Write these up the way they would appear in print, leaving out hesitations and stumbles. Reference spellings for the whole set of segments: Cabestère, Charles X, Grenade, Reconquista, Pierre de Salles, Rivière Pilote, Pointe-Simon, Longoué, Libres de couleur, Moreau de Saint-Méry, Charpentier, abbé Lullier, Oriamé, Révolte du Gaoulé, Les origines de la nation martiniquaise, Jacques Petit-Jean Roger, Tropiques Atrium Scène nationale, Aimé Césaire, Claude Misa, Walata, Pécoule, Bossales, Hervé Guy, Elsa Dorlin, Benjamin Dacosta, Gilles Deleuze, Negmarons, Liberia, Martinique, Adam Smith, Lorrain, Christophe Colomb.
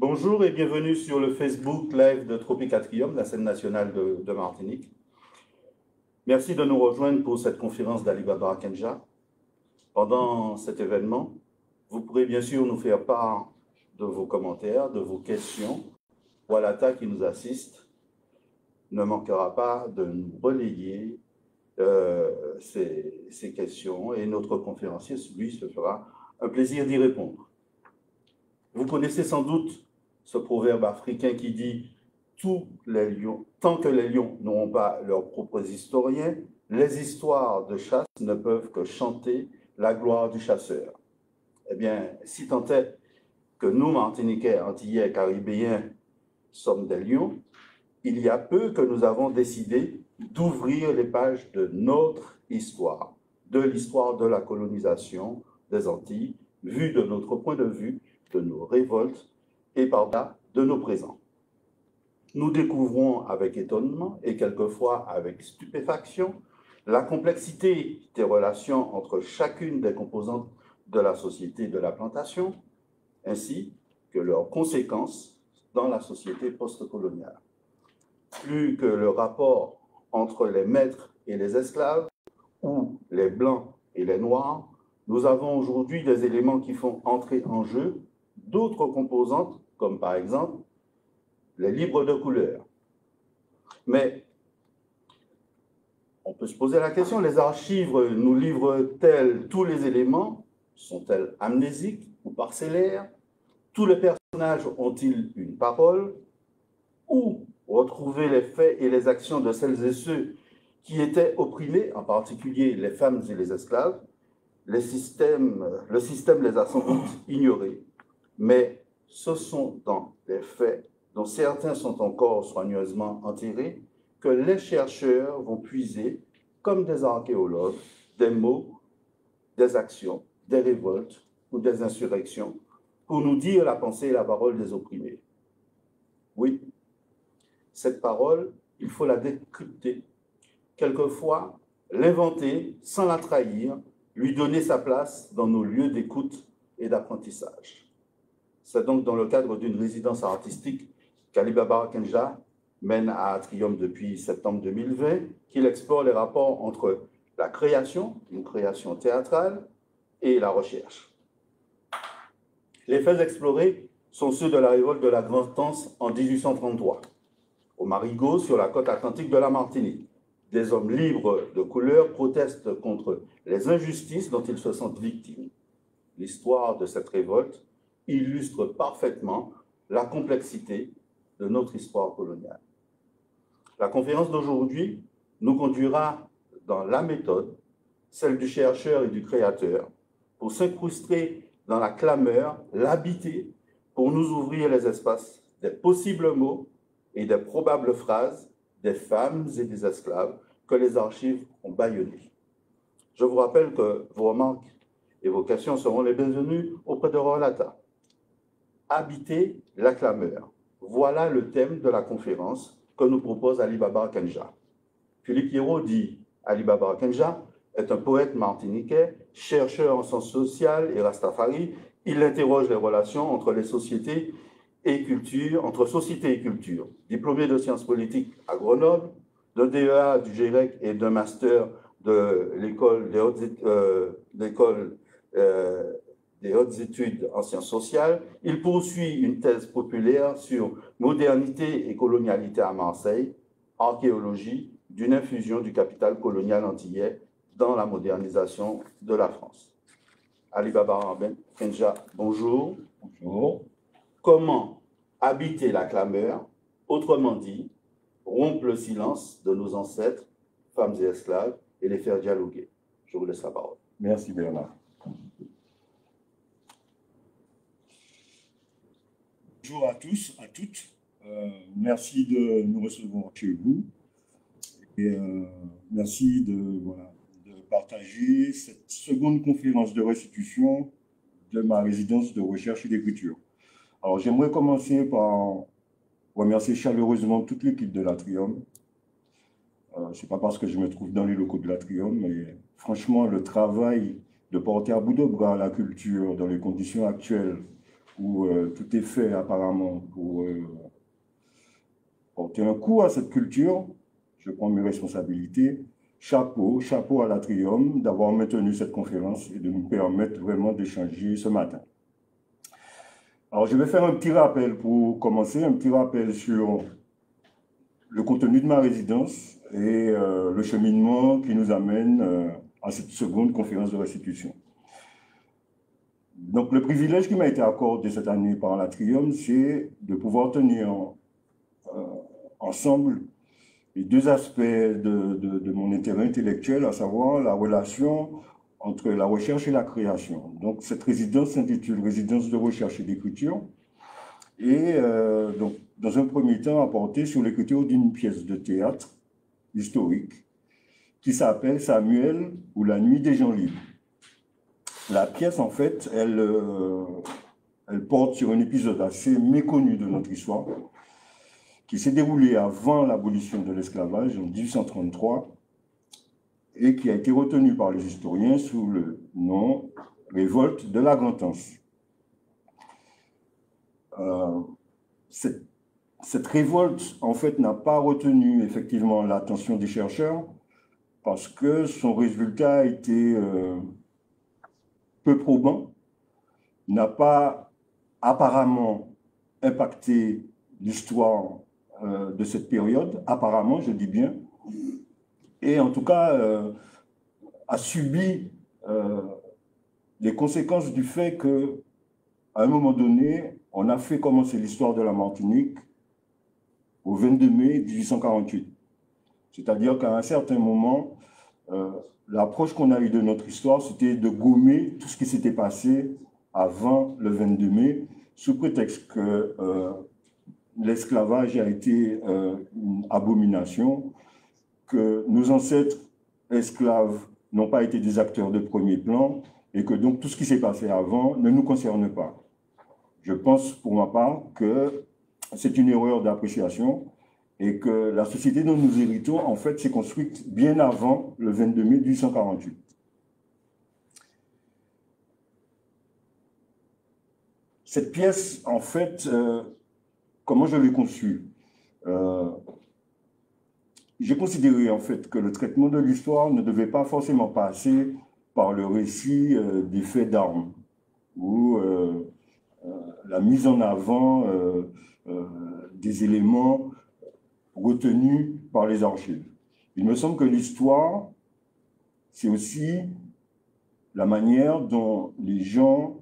Bonjour et bienvenue sur le Facebook Live de Tropiques Atrium, la scène nationale de Martinique. Merci de nous rejoindre pour cette conférence d'Ali Babar Kenjah. Pendant cet événement, vous pourrez bien sûr nous faire part de vos commentaires, de vos questions. Walata qui nous assiste ne manquera pas de nous relayer ces questions et notre conférencier, lui, se fera un plaisir d'y répondre. Vous connaissez sans doute ce proverbe africain qui dit « Tant que les lions n'auront pas leurs propres historiens, les histoires de chasse ne peuvent que chanter la gloire du chasseur. » Eh bien, si tant est que nous, Martiniquais, Antillais, Caribéens, sommes des lions, il y a peu que nous avons décidé d'ouvrir les pages de notre histoire, de l'histoire de la colonisation des Antilles, vue de notre point de vue, de nos révoltes et par-delà de nos présents. Nous découvrons avec étonnement et quelquefois avec stupéfaction la complexité des relations entre chacune des composantes de la société de la plantation, ainsi que leurs conséquences dans la société post-coloniale. Plus que le rapport entre les maîtres et les esclaves, ou les blancs et les noirs, nous avons aujourd'hui des éléments qui font entrer en jeu d'autres composantes, comme par exemple les libres de couleur. Mais on peut se poser la question, les archives nous livrent-elles tous les éléments? Sont-elles amnésiques ou parcellaires? Tous les personnages ont-ils une parole? Où retrouver les faits et les actions de celles et ceux qui étaient opprimés, en particulier les femmes et les esclaves? Le système les a sans doute ignorés. Mais ce sont dans les faits, dont certains sont encore soigneusement enterrés, que les chercheurs vont puiser, comme des archéologues, des mots, des actions, des révoltes ou des insurrections, pour nous dire la pensée et la parole des opprimés. Oui, cette parole, il faut la décrypter, quelquefois l'inventer sans la trahir, lui donner sa place dans nos lieux d'écoute et d'apprentissage. C'est donc dans le cadre d'une résidence artistique qu'Ali Babar Kenjah mène à Atrium depuis septembre 2020, qu'il explore les rapports entre la création, une création théâtrale, et la recherche. Les faits explorés sont ceux de la révolte de la Grand'Anse en 1833, au Marigot, sur la côte atlantique de la Martinique. Des hommes libres de couleur protestent contre les injustices dont ils se sentent victimes. L'histoire de cette révolte illustre parfaitement la complexité de notre histoire coloniale. La conférence d'aujourd'hui nous conduira dans la méthode, celle du chercheur et du créateur, pour s'incruster dans la clameur, l'habiter, pour nous ouvrir les espaces des possibles mots et des probables phrases des femmes et des esclaves que les archives ont bâillonnées. Je vous rappelle que vos remarques et vos questions seront les bienvenues auprès de Rolata. Habiter la clameur. Voilà le thème de la conférence que nous propose Ali Babar Kenjah. Philippe Hierro dit Ali Babar Kenjah est un poète martiniquais, chercheur en sciences sociales et rastafari. Il interroge les relations entre les sociétés et culture, entre société et culture. Diplômé de sciences politiques à Grenoble, d'un DEA du GIREC et d'un master de l'école des hautes études en sciences sociales, il poursuit une thèse populaire sur modernité et colonialité à Marseille, archéologie d'une infusion du capital colonial antillais dans la modernisation de la France. Ali Babar Kenjah, bonjour. Bonjour. Comment habiter la clameur, autrement dit, rompre le silence de nos ancêtres, femmes et esclaves, et les faire dialoguer? Je vous laisse la parole. Merci Bernard. Bonjour à tous, à toutes. Merci de nous recevoir chez vous. Et merci de partager cette seconde conférence de restitution de ma résidence de recherche et d'écriture. Alors j'aimerais commencer par remercier chaleureusement toute l'équipe de l'Atrium. Ce n'est pas parce que je me trouve dans les locaux de l'Atrium, mais franchement, le travail de porter à bout de bras la culture dans les conditions actuelles où tout est fait apparemment pour porter un coup à cette culture, je prends mes responsabilités. Chapeau, chapeau à l'Atrium d'avoir maintenu cette conférence et de nous permettre vraiment d'échanger ce matin. Alors je vais faire un petit rappel pour commencer, un petit rappel sur le contenu de ma résidence et le cheminement qui nous amène à cette seconde conférence de restitution. Donc le privilège qui m'a été accordé cette année par l'Atrium, c'est de pouvoir tenir ensemble les deux aspects de mon intérêt intellectuel, à savoir la relation entre la recherche et la création. Donc cette résidence s'intitule « Résidence de recherche et d'écriture » et donc dans un premier temps apportée sur l'écriture d'une pièce de théâtre historique qui s'appelle « Samuel ou la nuit des gens libres ». La pièce, en fait, elle porte sur un épisode assez méconnu de notre histoire, qui s'est déroulé avant l'abolition de l'esclavage en 1833 et qui a été retenu par les historiens sous le nom « Révolte de la Grand'Anse ». Cette révolte, en fait, n'a pas retenu effectivement l'attention des chercheurs parce que son résultat a été peu probant, n'a pas apparemment impacté l'histoire de cette période, apparemment, je dis bien, et en tout cas a subi les conséquences du fait que, à un moment donné, on a fait commencer l'histoire de la Martinique au 22 mai 1848. C'est-à-dire qu'à un certain moment, l'approche qu'on a eue de notre histoire, c'était de gommer tout ce qui s'était passé avant le 22 mai, sous prétexte que l'esclavage a été une abomination, que nos ancêtres esclaves n'ont pas été des acteurs de premier plan et que donc tout ce qui s'est passé avant ne nous concerne pas. Je pense pour ma part que c'est une erreur d'appréciation et que la société dont nous héritons en fait s'est construite bien avant le 22 mai 1848. Cette pièce en fait... Comment je l'ai conçu? J'ai considéré en fait que le traitement de l'histoire ne devait pas forcément passer par le récit des faits d'armes ou la mise en avant des éléments retenus par les archives. Il me semble que l'histoire, c'est aussi la manière dont les gens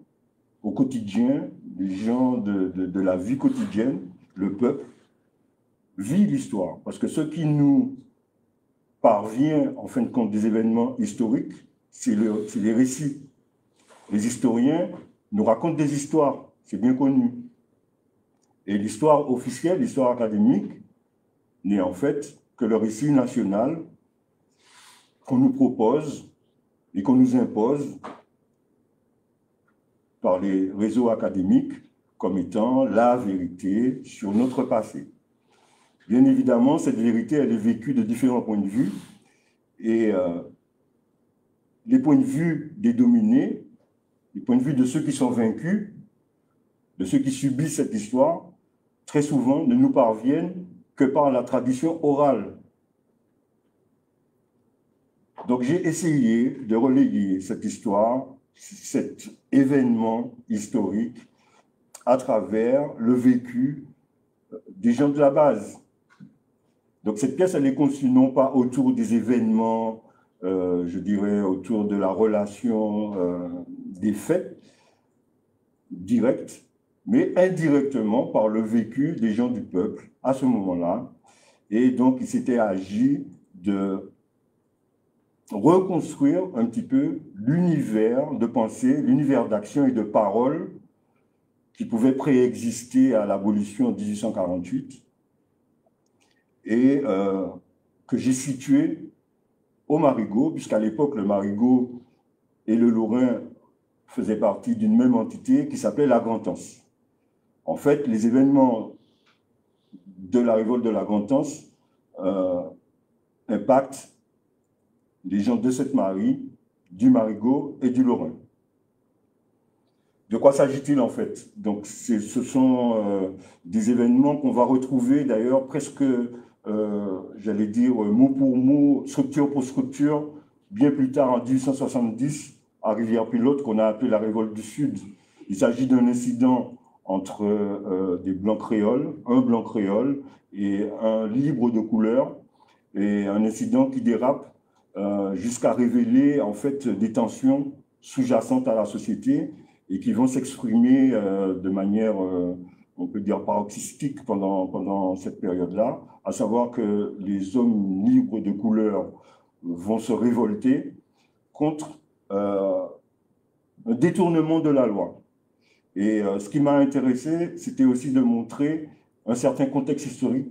au quotidien, les gens de la vie quotidienne, le peuple vit l'histoire, parce que ce qui nous parvient, en fin de compte, des événements historiques, c'est les récits. Les historiens nous racontent des histoires, c'est bien connu. Et l'histoire officielle, l'histoire académique, n'est en fait que le récit national qu'on nous propose et qu'on nous impose par les réseaux académiques, comme étant la vérité sur notre passé. Bien évidemment, cette vérité, elle est vécue de différents points de vue, et les points de vue des dominés, les points de vue de ceux qui sont vaincus, de ceux qui subissent cette histoire, très souvent ne nous parviennent que par la tradition orale. Donc j'ai essayé de relayer cette histoire, cet événement historique, à travers le vécu des gens de la base. Donc cette pièce, elle est conçue non pas autour des événements, je dirais autour de la relation des faits directs, mais indirectement par le vécu des gens du peuple à ce moment-là. Et donc il s'était agi de reconstruire un petit peu l'univers de pensée, l'univers d'action et de parole qui pouvait préexister à l'abolition en 1848 et que j'ai situé au Marigot, puisqu'à l'époque, le Marigot et le Lorrain faisaient partie d'une même entité qui s'appelait la Grand'Anse. En fait, les événements de la révolte de la Grand'Anse impactent les gens de Sainte-Marie, du Marigot et du Lorrain. De quoi s'agit-il en fait? Donc, ce sont des événements qu'on va retrouver d'ailleurs presque, j'allais dire, mot pour mot, structure pour structure, bien plus tard en 1870, à Rivière Pilote, qu'on a appelé la Révolte du Sud. Il s'agit d'un incident entre des blancs créoles, un blanc créole et un libre de couleur, et un incident qui dérape jusqu'à révéler en fait des tensions sous-jacentes à la société et qui vont s'exprimer de manière, on peut dire, paroxystique pendant cette période-là, à savoir que les hommes libres de couleur vont se révolter contre un détournement de la loi. Et ce qui m'a intéressé, c'était aussi de montrer un certain contexte historique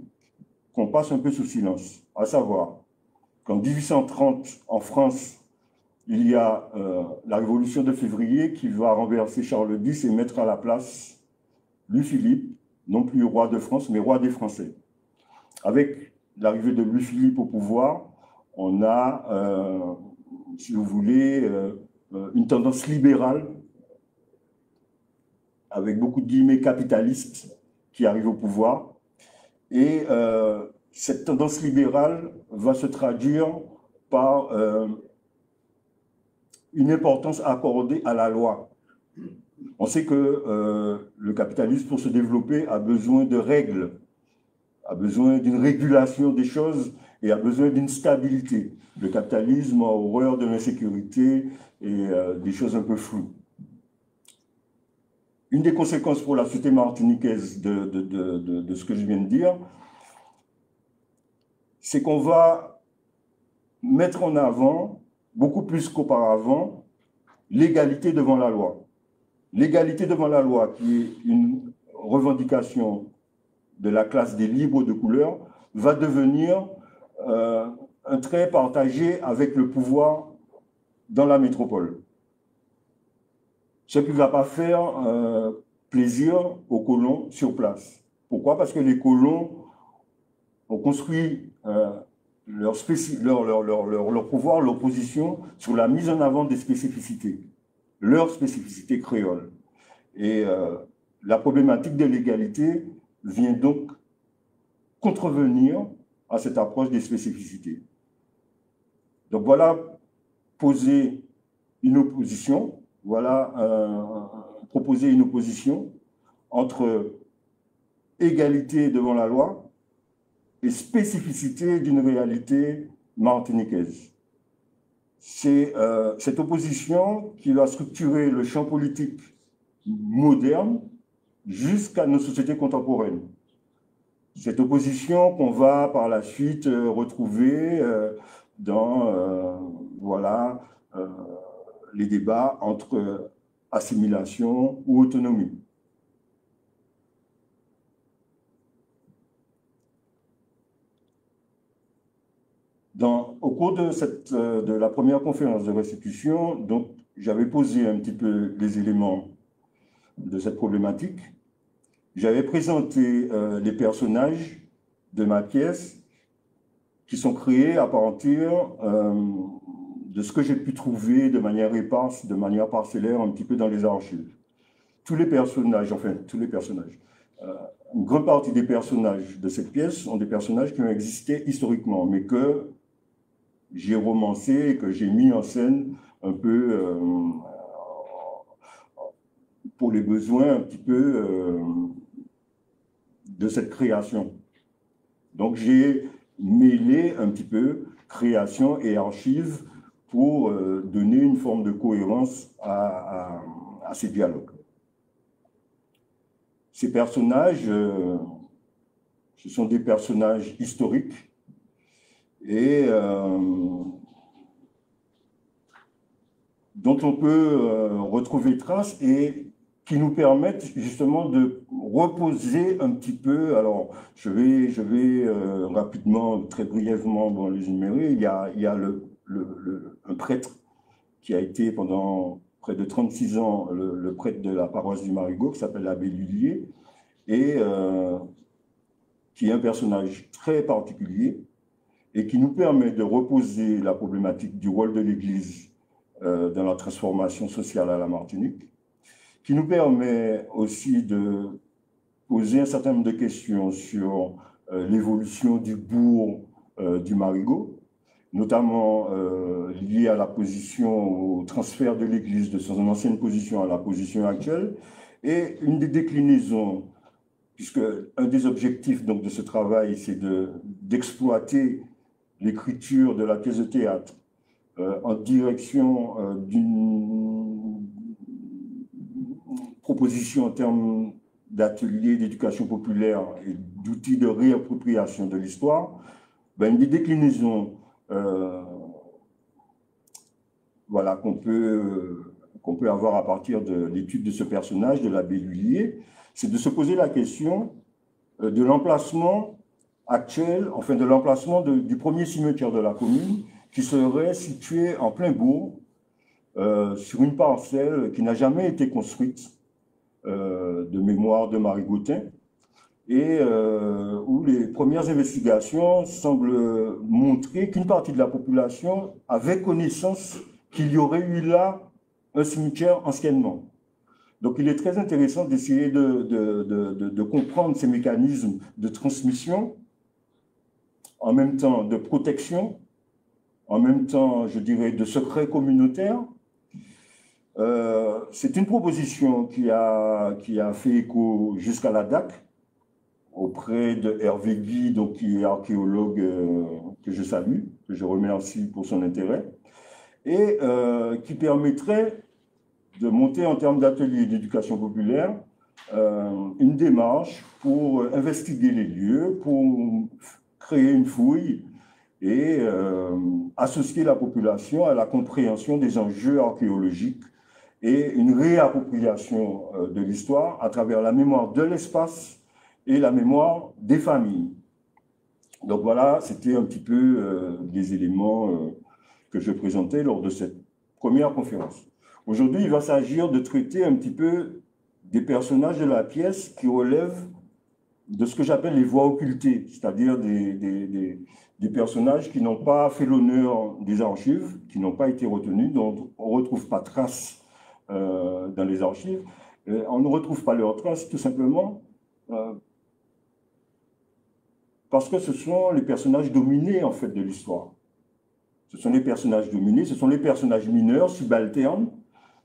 qu'on passe un peu sous silence, à savoir qu'en 1830, en France, il y a la révolution de février qui va renverser Charles X et mettre à la place Louis-Philippe, non plus roi de France, mais roi des Français. Avec l'arrivée de Louis-Philippe au pouvoir, on a, si vous voulez, une tendance libérale, avec beaucoup de guillemets capitalistes, qui arrive au pouvoir. Et cette tendance libérale va se traduire par une importance accordée à la loi. On sait que le capitalisme, pour se développer, a besoin de règles, a besoin d'une régulation des choses et a besoin d'une stabilité. Le capitalisme a horreur de l'insécurité et des choses un peu floues. Une des conséquences pour la société martiniquaise de ce que je viens de dire, c'est qu'on va mettre en avant, beaucoup plus qu'auparavant, l'égalité devant la loi. L'égalité devant la loi, qui est une revendication de la classe des libres de couleur, va devenir un trait partagé avec le pouvoir dans la métropole. Ce qui ne va pas faire plaisir aux colons sur place. Pourquoi? Parce que les colons ont construit leur pouvoir, leur position, sur la mise en avant des spécificités, leurs spécificités créoles. Et la problématique de l'égalité vient donc contrevenir à cette approche des spécificités. Donc voilà, poser une opposition. Voilà, proposer une opposition entre égalité devant la loi et spécificité d'une réalité martiniquaise. C'est cette opposition qui va structurer le champ politique moderne jusqu'à nos sociétés contemporaines. Cette opposition qu'on va par la suite retrouver dans voilà, les débats entre assimilation ou autonomie. Au cours de la première conférence de restitution, donc j'avais posé un petit peu les éléments de cette problématique. J'avais présenté les personnages de ma pièce qui sont créés à partir de ce que j'ai pu trouver de manière éparse, de manière parcellaire, un petit peu dans les archives. Tous les personnages, enfin, tous les personnages, une grande partie des personnages de cette pièce sont des personnages qui ont existé historiquement, mais que j'ai romancé et que j'ai mis en scène un peu pour les besoins un petit peu de cette création. Donc j'ai mêlé un petit peu création et archives pour donner une forme de cohérence à ces dialogues. Ces personnages, ce sont des personnages historiques et dont on peut retrouver trace et qui nous permettent justement de reposer un petit peu. Alors, je vais rapidement, très brièvement, dans les énumérer. Il y a un prêtre qui a été pendant près de 36 ans le prêtre de la paroisse du Marigot, qui s'appelle l'abbé Lullier, et qui est un personnage très particulier et qui nous permet de reposer la problématique du rôle de l'Église dans la transformation sociale à la Martinique, qui nous permet aussi de poser un certain nombre de questions sur l'évolution du bourg du Marigot, notamment liée à la position, au transfert de l'église de son ancienne position à la position actuelle, et une des déclinaisons, puisque un des objectifs donc, de ce travail, c'est d'exploiter l'écriture de la pièce de théâtre en direction d'une proposition en termes d'ateliers d'éducation populaire et d'outils de réappropriation de l'histoire, ben, une des déclinaisons voilà, qu'on peut avoir à partir de l'étude de ce personnage, de l'abbé Lullier, c'est de se poser la question de l'emplacement actuel, enfin de l'emplacement du premier cimetière de la commune, qui serait situé en plein bourg, sur une parcelle qui n'a jamais été construite, de mémoire de Marigotin, et où les premières investigations semblent montrer qu'une partie de la population avait connaissance qu'il y aurait eu là un cimetière anciennement. Donc il est très intéressant d'essayer de comprendre ces mécanismes de transmission, en même temps de protection, en même temps, je dirais, de secret communautaire. C'est une proposition qui a fait écho jusqu'à la DAC, auprès de Hervé Guy, donc, qui est archéologue que je salue, que je remercie pour son intérêt, et qui permettrait de monter en termes d'ateliers d'éducation populaire une démarche pour investiguer les lieux, pour créer une fouille et associer la population à la compréhension des enjeux archéologiques et une réappropriation de l'histoire à travers la mémoire de l'espace et la mémoire des familles. Donc voilà, c'était un petit peu des éléments que je présentais lors de cette première conférence. Aujourd'hui, il va s'agir de traiter un petit peu des personnages de la pièce qui relèvent de ce que j'appelle les voies occultées, c'est-à-dire des personnages qui n'ont pas fait l'honneur des archives, qui n'ont pas été retenus, dont on ne retrouve pas trace dans les archives. On ne retrouve pas leurs traces tout simplement parce que ce sont les personnages dominés en fait de l'histoire. Ce sont les personnages dominés, ce sont les personnages mineurs, subalternes,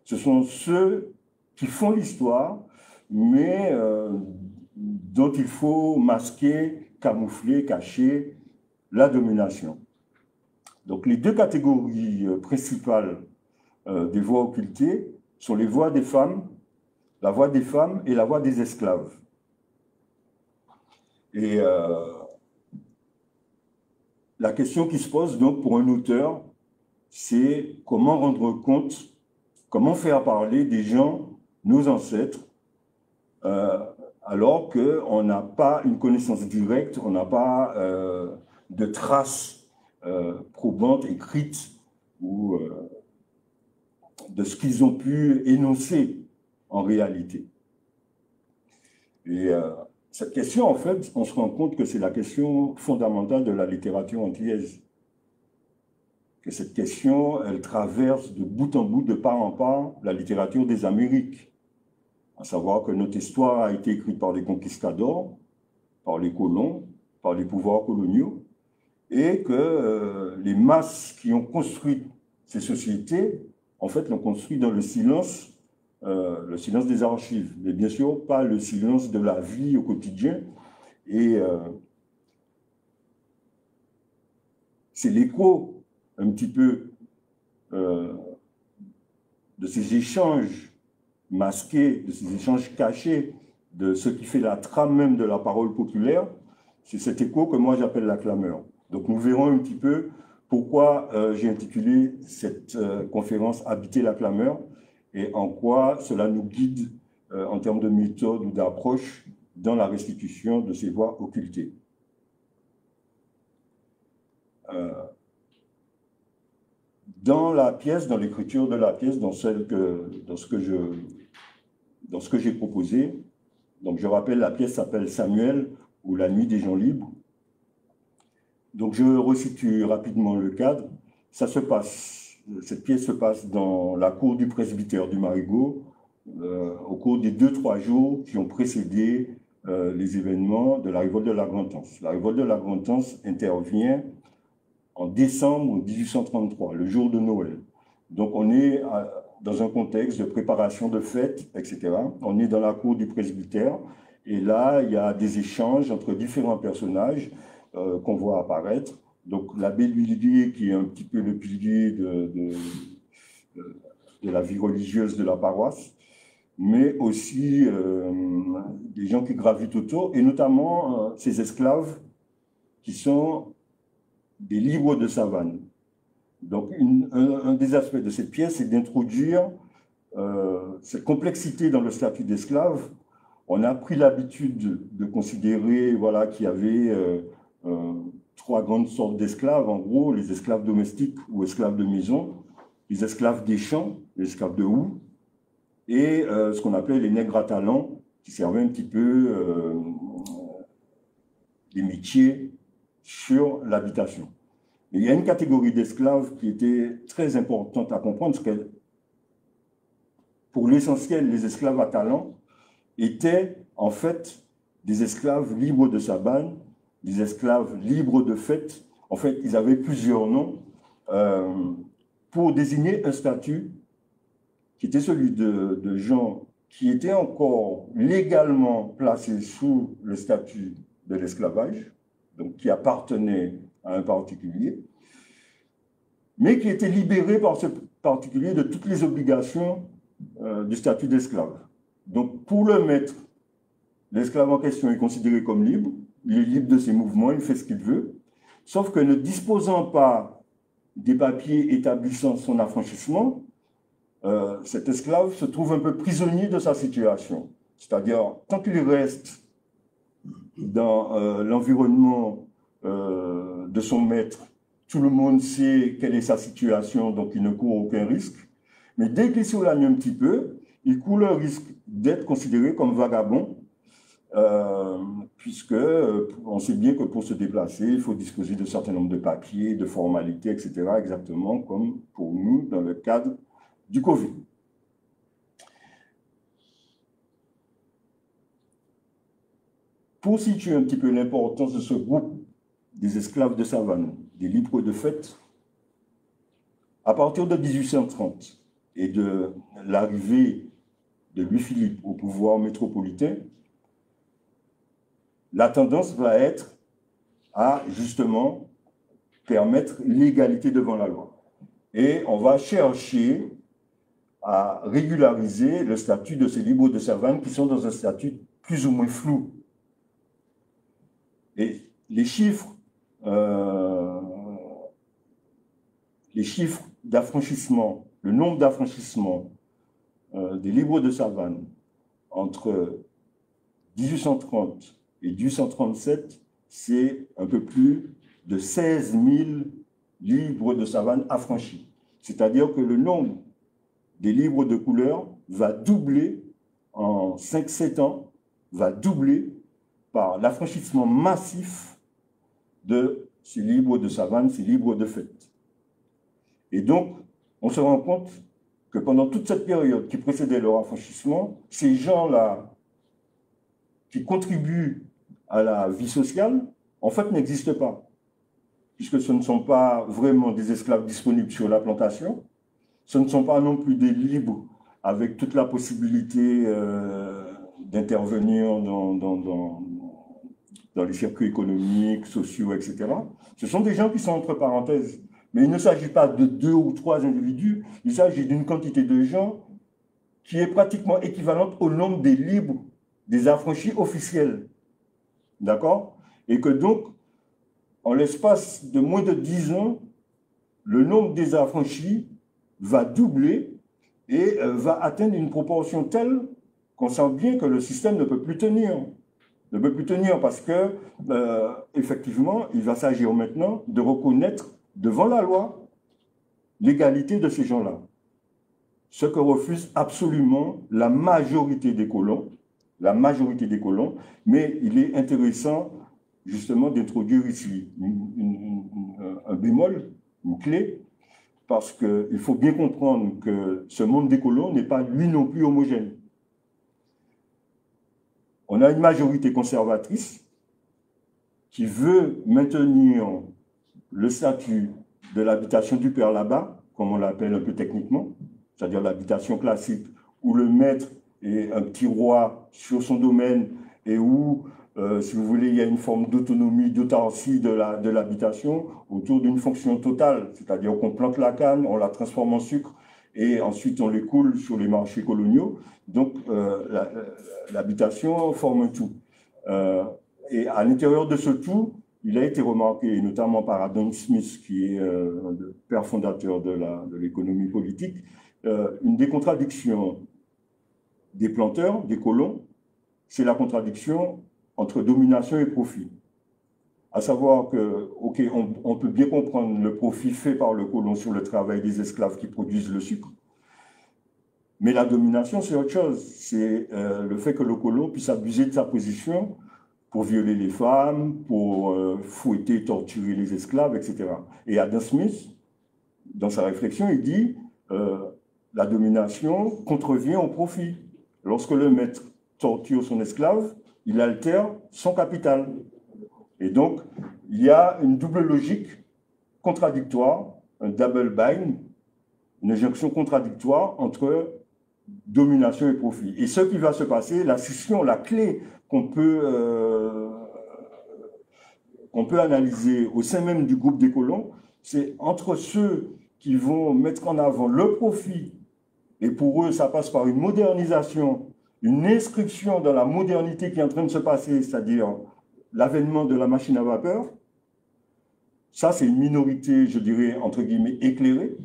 ce sont ceux qui font l'histoire, mais dont il faut masquer, camoufler, cacher la domination. Donc les deux catégories principales des voix occultées sont les voix des femmes, la voix des femmes et la voix des esclaves. Et la question qui se pose donc pour un auteur, c'est comment rendre compte, comment faire parler des gens, nos ancêtres, alors qu'on n'a pas une connaissance directe, on n'a pas de traces probantes, écrites, ou de ce qu'ils ont pu énoncer en réalité. Et cette question, en fait, on se rend compte que c'est la question fondamentale de la littérature antillaise. Que cette question, elle traverse de bout en bout, de part en part, la littérature des Amériques. À savoir que notre histoire a été écrite par les conquistadors, par les colons, par les pouvoirs coloniaux, et que les masses qui ont construit ces sociétés, en fait, l'ont construit dans le silence des archives, mais bien sûr pas le silence de la vie au quotidien. Et c'est l'écho un petit peu de ces échanges masqués, de ces échanges cachés, de ce qui fait la trame même de la parole populaire, c'est cet écho que moi j'appelle la clameur. Donc nous verrons un petit peu pourquoi j'ai intitulé cette conférence « Habiter la clameur » et en quoi cela nous guide en termes de méthode ou d'approche dans la restitution de ces voies occultées. Dans la pièce, dans l'écriture de la pièce, dans ce que j'ai proposé, donc je rappelle, la pièce s'appelle « Samuel ou la nuit des gens libres ». Donc je resitue rapidement le cadre. Cette pièce se passe dans la cour du presbytère du Marigot, au cours des 2 à 3 jours qui ont précédé les événements de la révolte de la Grand'Anse. La révolte de la Grand'Anse intervient en décembre 1833, le jour de Noël. Donc on est dans un contexte de préparation de fêtes, etc. On est dans la cour du presbytère et là, il y a des échanges entre différents personnages qu'on voit apparaître. Donc l'abbé Lullier, qui est un petit peu le pilier de la vie religieuse de la paroisse, mais aussi des gens qui gravitent autour, et notamment ces esclaves qui sont des livres de savane. Donc un des aspects de cette pièce, est d'introduire cette complexité dans le statut d'esclave. On a pris l'habitude de considérer voilà, qu'il y avait 3 grandes sortes d'esclaves, en gros, les esclaves domestiques ou esclaves de maison, les esclaves des champs, les esclaves de houx, et ce qu'on appelait les nègres à talons, qui servaient un petit peu des métiers sur l'habitation. Il y a une catégorie d'esclaves qui était très importante à comprendre, parce que pour l'essentiel, les esclaves à talent étaient en fait des esclaves libres de sabane, des esclaves libres de fête. En fait, ils avaient plusieurs noms pour désigner un statut qui était celui de gens qui étaient encore légalement placés sous le statut de l'esclavage, donc qui appartenaient à un particulier, mais qui était libéré par ce particulier de toutes les obligations du statut d'esclave. Donc pour le maître, l'esclave en question est considéré comme libre, il est libre de ses mouvements, il fait ce qu'il veut, sauf que ne disposant pas des papiers établissant son affranchissement, cet esclave se trouve un peu prisonnier de sa situation. C'est-à-dire, tant qu'il reste dans l'environnement de son maître, tout le monde sait quelle est sa situation, donc il ne court aucun risque. Mais dès qu'il s'éloigne un petit peu, il court le risque d'être considéré comme vagabond, puisque on sait bien que pour se déplacer, il faut disposer d'un certain nombre de papiers, de formalités, etc., exactement comme pour nous dans le cadre du Covid. Pour situer un petit peu l'importance de ce groupe des esclaves de savane, des libres de fait, à partir de 1830 et de l'arrivée de Louis-Philippe au pouvoir métropolitain, la tendance va être à justement permettre l'égalité devant la loi. Et on va chercher à régulariser le statut de ces libres de savane qui sont dans un statut plus ou moins flou. Et les chiffres d'affranchissement, le nombre d'affranchissements des libres de savane entre 1830 et 1837, c'est un peu plus de 16 000 libres de savane affranchis. C'est-à-dire que le nombre des libres de couleur va doubler en 5-7 ans, va doubler par l'affranchissement massif de ces libres de savane, ces libres de fête. Et donc, on se rend compte que pendant toute cette période qui précédait leur affranchissement, ces gens-là qui contribuent à la vie sociale, en fait, n'existent pas, puisque ce ne sont pas vraiment des esclaves disponibles sur la plantation, ce ne sont pas non plus des libres avec toute la possibilité d'intervenir dans les circuits économiques, sociaux, etc. Ce sont des gens qui sont entre parenthèses. Mais il ne s'agit pas de 2 ou 3 individus, il s'agit d'une quantité de gens qui est pratiquement équivalente au nombre des libres, des affranchis officiels. D'accord? Et que donc, en l'espace de moins de 10 ans, le nombre des affranchis va doubler et va atteindre une proportion telle qu'on sent bien que le système ne peut plus tenir. Ne peut plus tenir parce que, effectivement, il va s'agir maintenant de reconnaître devant la loi l'égalité de ces gens-là. Ce que refuse absolument la majorité des colons, mais il est intéressant justement d'introduire ici un bémol, une clé, parce qu'il faut bien comprendre que ce monde des colons n'est pas lui non plus homogène. On a une majorité conservatrice qui veut maintenir le statut de l'habitation du père là-bas, comme on l'appelle un peu techniquement, c'est-à-dire l'habitation classique, où le maître est un petit roi sur son domaine et où, si vous voulez, il y a une forme d'autonomie, d'autarcie de l'habitation autour d'une fonction totale, c'est-à-dire qu'on plante la canne, on la transforme en sucre et ensuite on l'écoule sur les marchés coloniaux. Donc l'habitation forme un tout. Et à l'intérieur de ce tout, il a été remarqué, notamment par Adam Smith, qui est le père fondateur de l'économie politique, une des contradictions des planteurs, des colons, c'est la contradiction entre domination et profit. À savoir que, ok, on peut bien comprendre le profit fait par le colon sur le travail des esclaves qui produisent le sucre, mais la domination, c'est autre chose. C'est le fait que le colon puisse abuser de sa position pour violer les femmes, pour fouetter, torturer les esclaves, etc. Et Adam Smith, dans sa réflexion, il dit la domination contrevient au profit. Lorsque le maître torture son esclave, il altère son capital. Et donc, il y a une double logique contradictoire, un double bind, une injonction contradictoire entre domination et profit. Et ce qui va se passer, la scission, la clé qu'on peut analyser au sein même du groupe des colons, c'est entre ceux qui vont mettre en avant le profit, et pour eux ça passe par une modernisation, une inscription dans la modernité qui est en train de se passer, c'est-à-dire l'avènement de la machine à vapeur. Ça, c'est une minorité, je dirais, entre guillemets, éclairée.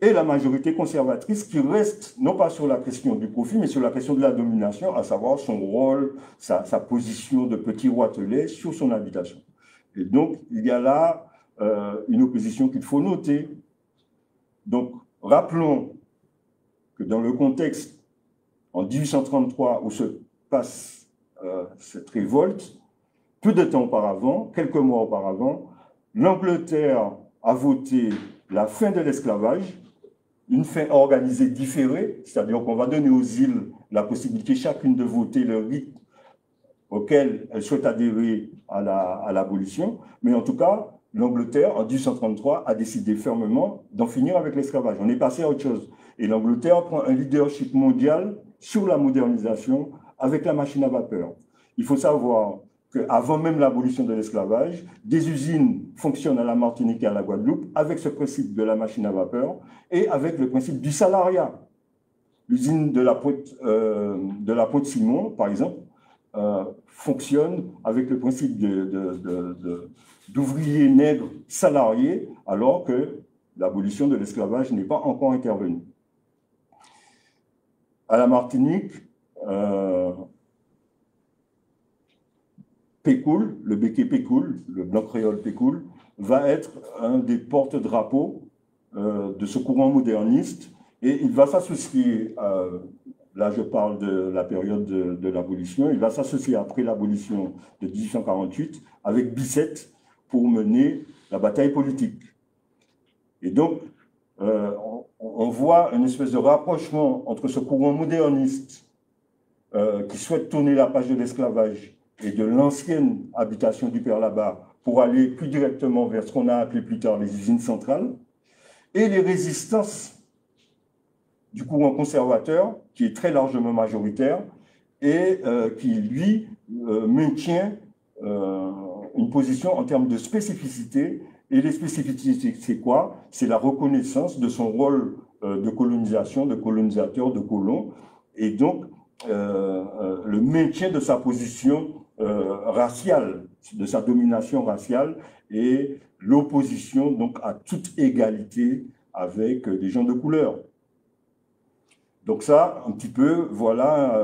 Et la majorité conservatrice qui reste, non pas sur la question du profit, mais sur la question de la domination, à savoir son rôle, sa position de petit roitelet sur son habitation. Et donc, il y a là une opposition qu'il faut noter. Donc, rappelons que dans le contexte, en 1833, où se passe cette révolte, peu de temps auparavant, quelques mois auparavant, l'Angleterre a voté la fin de l'esclavage, une fin organisée différée, c'est-à-dire qu'on va donner aux îles la possibilité chacune de voter le rythme auquel elles souhaitent adhérer à l'abolition. Mais en tout cas, l'Angleterre, en 1833, a décidé fermement d'en finir avec l'esclavage. On est passé à autre chose. Et l'Angleterre prend un leadership mondial sur la modernisation avec la machine à vapeur. Il faut savoir qu'avant même l'abolition de l'esclavage, des usines fonctionnent à la Martinique et à la Guadeloupe avec ce principe de la machine à vapeur et avec le principe du salariat. L'usine de la Pointe-Simon, par exemple, fonctionne avec le principe d'ouvriers nègres salariés, alors que l'abolition de l'esclavage n'est pas encore intervenue. À la Martinique, Pécoule, le béquet Pécoule, le blanc créole Pécoule, va être un des porte-drapeaux de ce courant moderniste, et il va s'associer, là je parle de la période de l'abolition, il va s'associer après l'abolition de 1848 avec Bicêtre pour mener la bataille politique. Et donc, on voit une espèce de rapprochement entre ce courant moderniste qui souhaite tourner la page de l'esclavage et de l'ancienne habitation du père là-bas pour aller plus directement vers ce qu'on a appelé plus tard les usines centrales, et les résistances du courant conservateur, qui est très largement majoritaire, et qui, lui, maintient une position en termes de spécificité. Et les spécificités, c'est quoi? C'est la reconnaissance de son rôle de colonisation, de colonisateur, de colon, et donc le maintien de sa position raciale, de sa domination raciale, et l'opposition donc à toute égalité avec des gens de couleur. Donc ça, un petit peu, voilà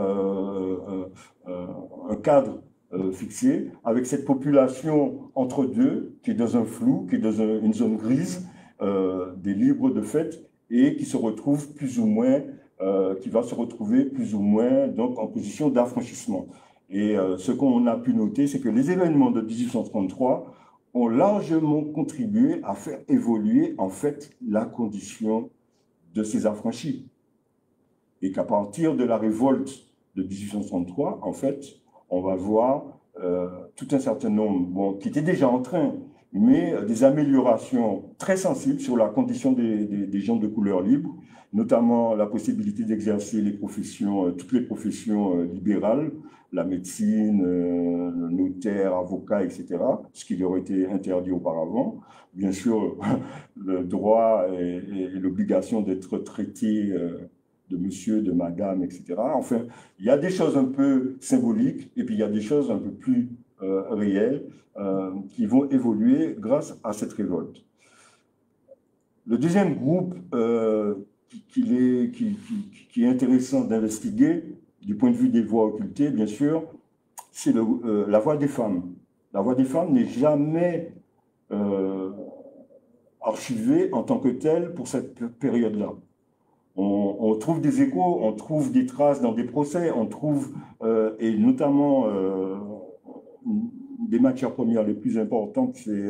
un cadre fixé, avec cette population entre deux, qui est dans un flou, qui est dans une zone grise, des libres de fait, et qui se retrouve plus ou moins, qui va se retrouver plus ou moins donc en position d'affranchissement. Et ce qu'on a pu noter, c'est que les événements de 1833 ont largement contribué à faire évoluer en fait la condition de ces affranchis. Et qu'à partir de la révolte de 1863, en fait, on va voir tout un certain nombre, bon, qui étaient déjà en train, mais des améliorations très sensibles sur la condition des gens de couleur libre, notamment la possibilité d'exercer les professions, toutes les professions libérales, la médecine, le notaire, avocat, etc., ce qui leur était interdit auparavant. Bien sûr, le droit et l'obligation d'être traité de monsieur, de madame, etc. Enfin, il y a des choses un peu symboliques et puis il y a des choses un peu plus réelles qui vont évoluer grâce à cette révolte. Le deuxième groupe qui est intéressant d'investiguer du point de vue des voix occultées, bien sûr, c'est la voix des femmes. La voix des femmes n'est jamais archivée en tant que telle pour cette période-là. On trouve des échos, on trouve des traces dans des procès, on trouve, et notamment, des matières premières les plus importantes, c'est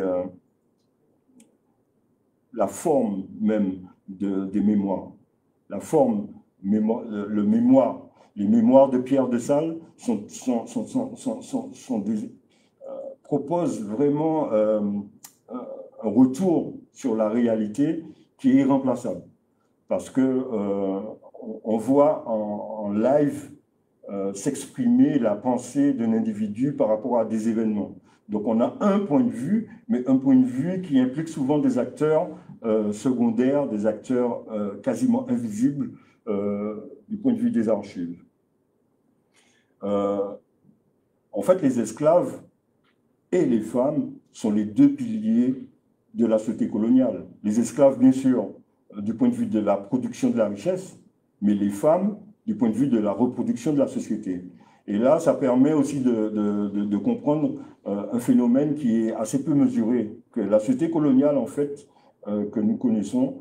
la forme même des mémoires. La forme, les mémoires de Pierre de Salles proposent vraiment un retour sur la réalité qui est irremplaçable. Parce qu'on voit en live s'exprimer la pensée d'un individu par rapport à des événements. Donc on a un point de vue, mais un point de vue qui implique souvent des acteurs secondaires, des acteurs quasiment invisibles du point de vue des archives. En fait, les esclaves et les femmes sont les deux piliers de la société coloniale. Les esclaves, bien sûr, du point de vue de la production de la richesse, mais les femmes, du point de vue de la reproduction de la société. Et là, ça permet aussi de comprendre un phénomène qui est assez peu mesuré, que la société coloniale, en fait, que nous connaissons,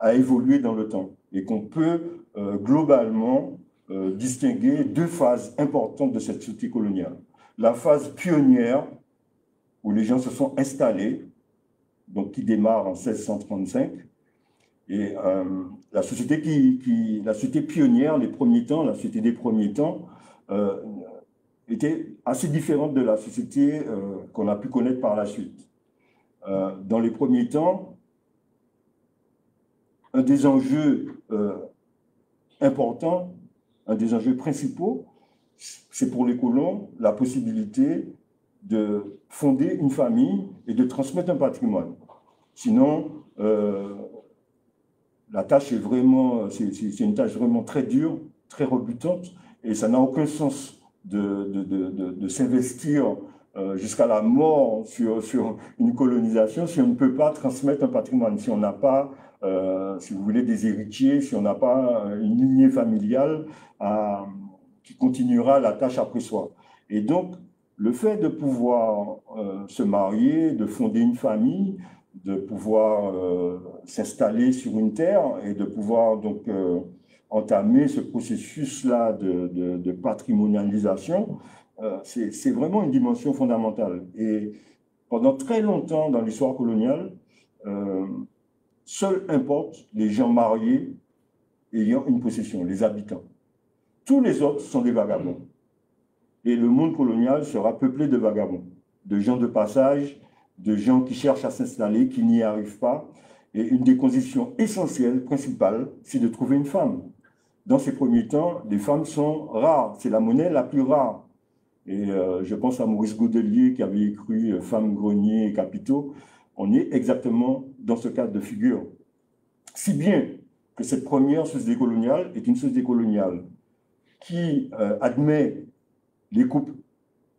a évolué dans le temps, et qu'on peut globalement distinguer deux phases importantes de cette société coloniale. La phase pionnière, où les gens se sont installés, donc qui démarre en 1635, et la société la société pionnière, les premiers temps, la société des premiers temps, était assez différente de la société qu'on a pu connaître par la suite. Dans les premiers temps, un des enjeux importants, un des enjeux principaux, c'est pour les colons la possibilité de fonder une famille et de transmettre un patrimoine. Sinon, la tâche est vraiment, c'est une tâche vraiment très dure, très rebutante, et ça n'a aucun sens de s'investir jusqu'à la mort sur une colonisation si on ne peut pas transmettre un patrimoine, si on n'a pas, si vous voulez, des héritiers, si on n'a pas une lignée familiale qui continuera la tâche après soi. Et donc, le fait de pouvoir se marier, de fonder une famille, de pouvoir s'installer sur une terre et de pouvoir donc entamer ce processus-là de patrimonialisation, c'est vraiment une dimension fondamentale. Et pendant très longtemps dans l'histoire coloniale, seuls importent les gens mariés ayant une possession, les habitants. Tous les autres sont des vagabonds. Et le monde colonial sera peuplé de vagabonds, de gens de passage, de gens qui cherchent à s'installer, qui n'y arrivent pas. Et une des conditions essentielles, principales, c'est de trouver une femme. Dans ces premiers temps, les femmes sont rares. C'est la monnaie la plus rare. Et je pense à Maurice Godelier qui avait écrit « Femmes, greniers et capitaux ». On est exactement dans ce cadre de figure. Si bien que cette première société coloniale est une société coloniale qui admet les couples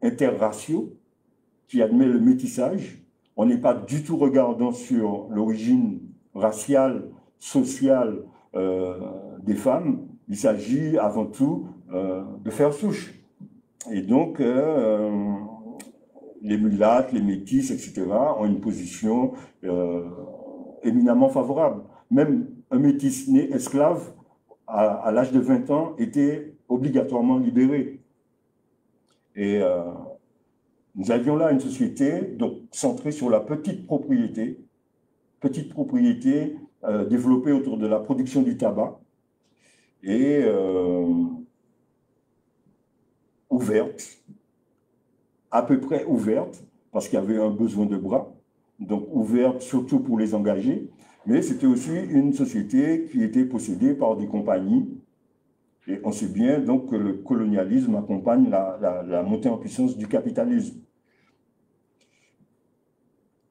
interraciaux, qui admet le métissage. On n'est pas du tout regardant sur l'origine raciale, sociale des femmes. Il s'agit avant tout de faire souche. Et donc, les mulattes, les métisses, etc., ont une position éminemment favorable. Même un métis né esclave, à l'âge de 20 ans, était obligatoirement libéré. Et Nous avions là une société donc, centrée sur la petite propriété développée autour de la production du tabac et ouverte, à peu près ouverte, parce qu'il y avait un besoin de bras, donc ouverte surtout pour les engagés, mais c'était aussi une société qui était possédée par des compagnies. Et on sait bien donc que le colonialisme accompagne la montée en puissance du capitalisme.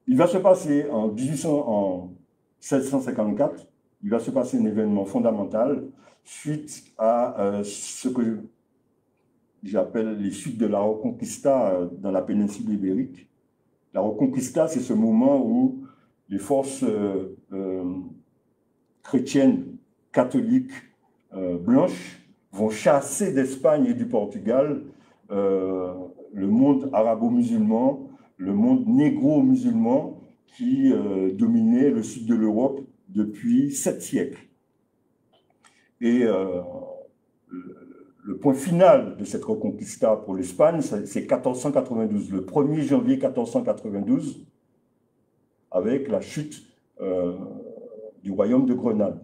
Il va se passer en 1754, il va se passer un événement fondamental suite à ce que j'appelle les suites de la Reconquista dans la péninsule ibérique. La Reconquista, c'est ce moment où les forces chrétiennes, catholiques, blanches vont chasser d'Espagne et du Portugal le monde arabo-musulman, le monde négro-musulman qui dominait le sud de l'Europe depuis 7 siècles. Et le point final de cette Reconquista pour l'Espagne, c'est 1492, le 1er janvier 1492, avec la chute du royaume de Grenade,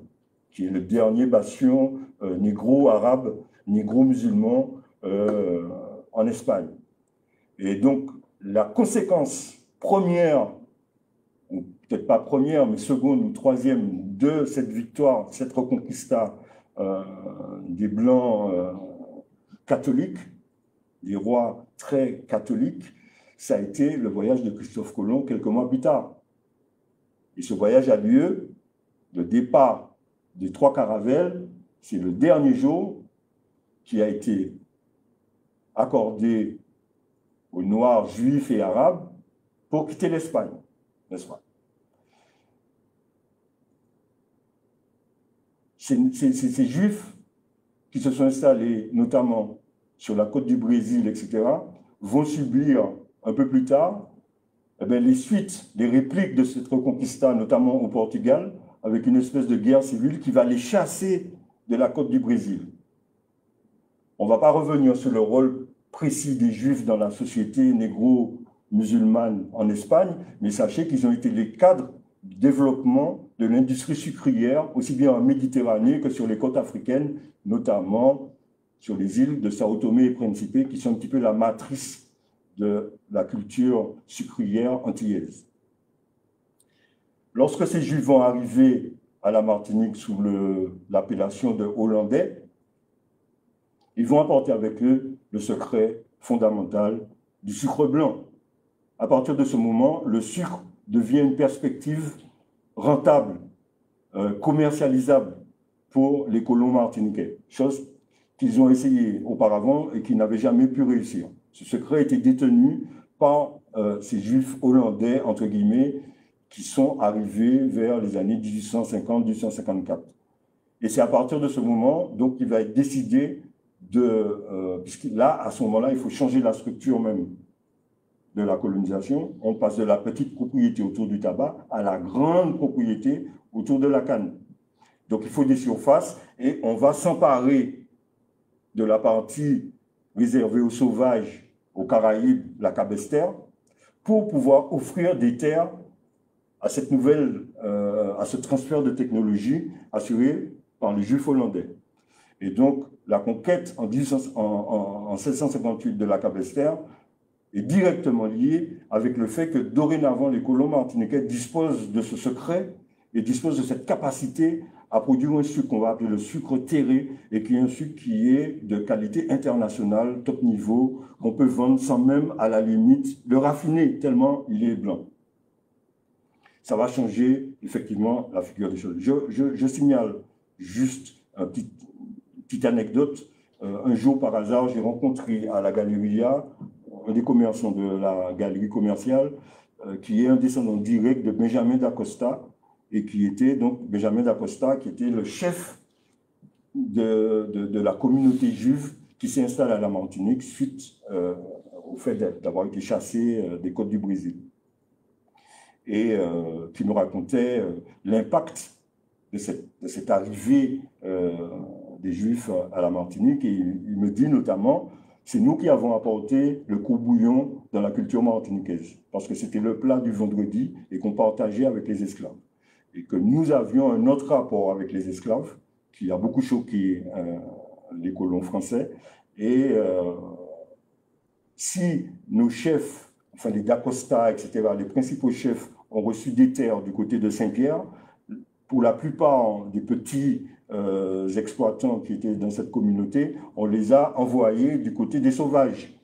qui est le dernier bastion négro-arabe, négro-musulman en Espagne. Et donc, la conséquence première, ou peut-être pas première, mais seconde ou troisième de cette victoire, cette Reconquista des Blancs catholiques, des rois très catholiques, ça a été le voyage de Christophe Colomb quelques mois plus tard. Et ce voyage a lieu, le départ des 3 caravelles, c'est le dernier jour qui a été accordé aux Noirs, Juifs et Arabes pour quitter l'Espagne, n'est-ce pas? Ces Juifs qui se sont installés notamment sur la côte du Brésil, etc., vont subir un peu plus tard les suites, les répliques de cette Reconquista, notamment au Portugal, avec une espèce de guerre civile qui va les chasser de la côte du Brésil. On ne va pas revenir sur le rôle précis des Juifs dans la société négro-musulmane en Espagne, mais sachez qu'ils ont été les cadres du développement de l'industrie sucrière, aussi bien en Méditerranée que sur les côtes africaines, notamment sur les îles de Sao Tomé et Principe, qui sont un petit peu la matrice de la culture sucrière antillaise. Lorsque ces Juifs vont arriver à la Martinique sous l'appellation de Hollandais, ils vont apporter avec eux le secret fondamental du sucre blanc. À partir de ce moment, le sucre devient une perspective rentable, commercialisable pour les colons martiniquais, chose qu'ils ont essayé auparavant et qu'ils n'avaient jamais pu réussir. Ce secret était détenu par ces Juifs hollandais, entre guillemets, qui sont arrivés vers les années 1850-1854. Et c'est à partir de ce moment, donc, qu'il va être décidé de... puisque là, à ce moment-là, il faut changer la structure même de la colonisation. On passe de la petite propriété autour du tabac à la grande propriété autour de la canne. Donc, il faut des surfaces et on va s'emparer de la partie réservée aux sauvages, aux Caraïbes, la Cabestère, pour pouvoir offrir des terres à cette nouvelle, à ce transfert de technologie assuré par les Juifs hollandais. Et donc, la conquête en 1758 de la Cabestère est directement liée avec le fait que dorénavant, les colons martiniquais disposent de ce secret et disposent de cette capacité à produire un sucre qu'on va appeler le sucre terré et qui est un sucre qui est de qualité internationale, top niveau, qu'on peut vendre sans même, à la limite, le raffiner tellement il est blanc. Ça va changer, effectivement, la figure des choses. Je signale juste une petite anecdote. Un jour, par hasard, j'ai rencontré à la Galeria un des commerçants de la galerie commerciale qui est un descendant direct de Benjamin Dacosta et qui était donc Benjamin Dacosta, qui était le chef de la communauté juive qui s'est installée à la Martinique suite au fait d'avoir été chassé des côtes du Brésil, et qui nous racontait l'impact de cette arrivée des Juifs à la Martinique. Et il me dit notamment, C'est nous qui avons apporté le courbouillon dans la culture martiniquaise, parce que c'était le plat du vendredi et qu'on partageait avec les esclaves. Et que nous avions un autre rapport avec les esclaves, qui a beaucoup choqué les colons français. Et si nos chefs, enfin les Dacosta, etc., les principaux chefs ont reçu des terres du côté de Saint-Pierre, pour la plupart des petits exploitants qui étaient dans cette communauté, on les a envoyés du côté des sauvages,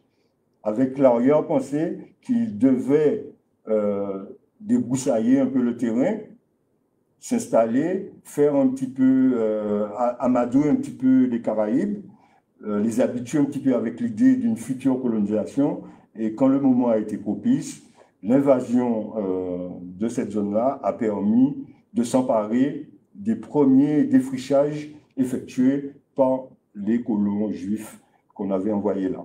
avec l'arrière-pensée qu'ils devaient débroussailler un peu le terrain, s'installer, faire un petit peu, amadouer un petit peu les Caraïbes, les habituer un petit peu avec l'idée d'une future colonisation. Et quand le moment a été propice, l'invasion de cette zone-là a permis de s'emparer des premiers défrichages effectués par les colons juifs qu'on avait envoyés là.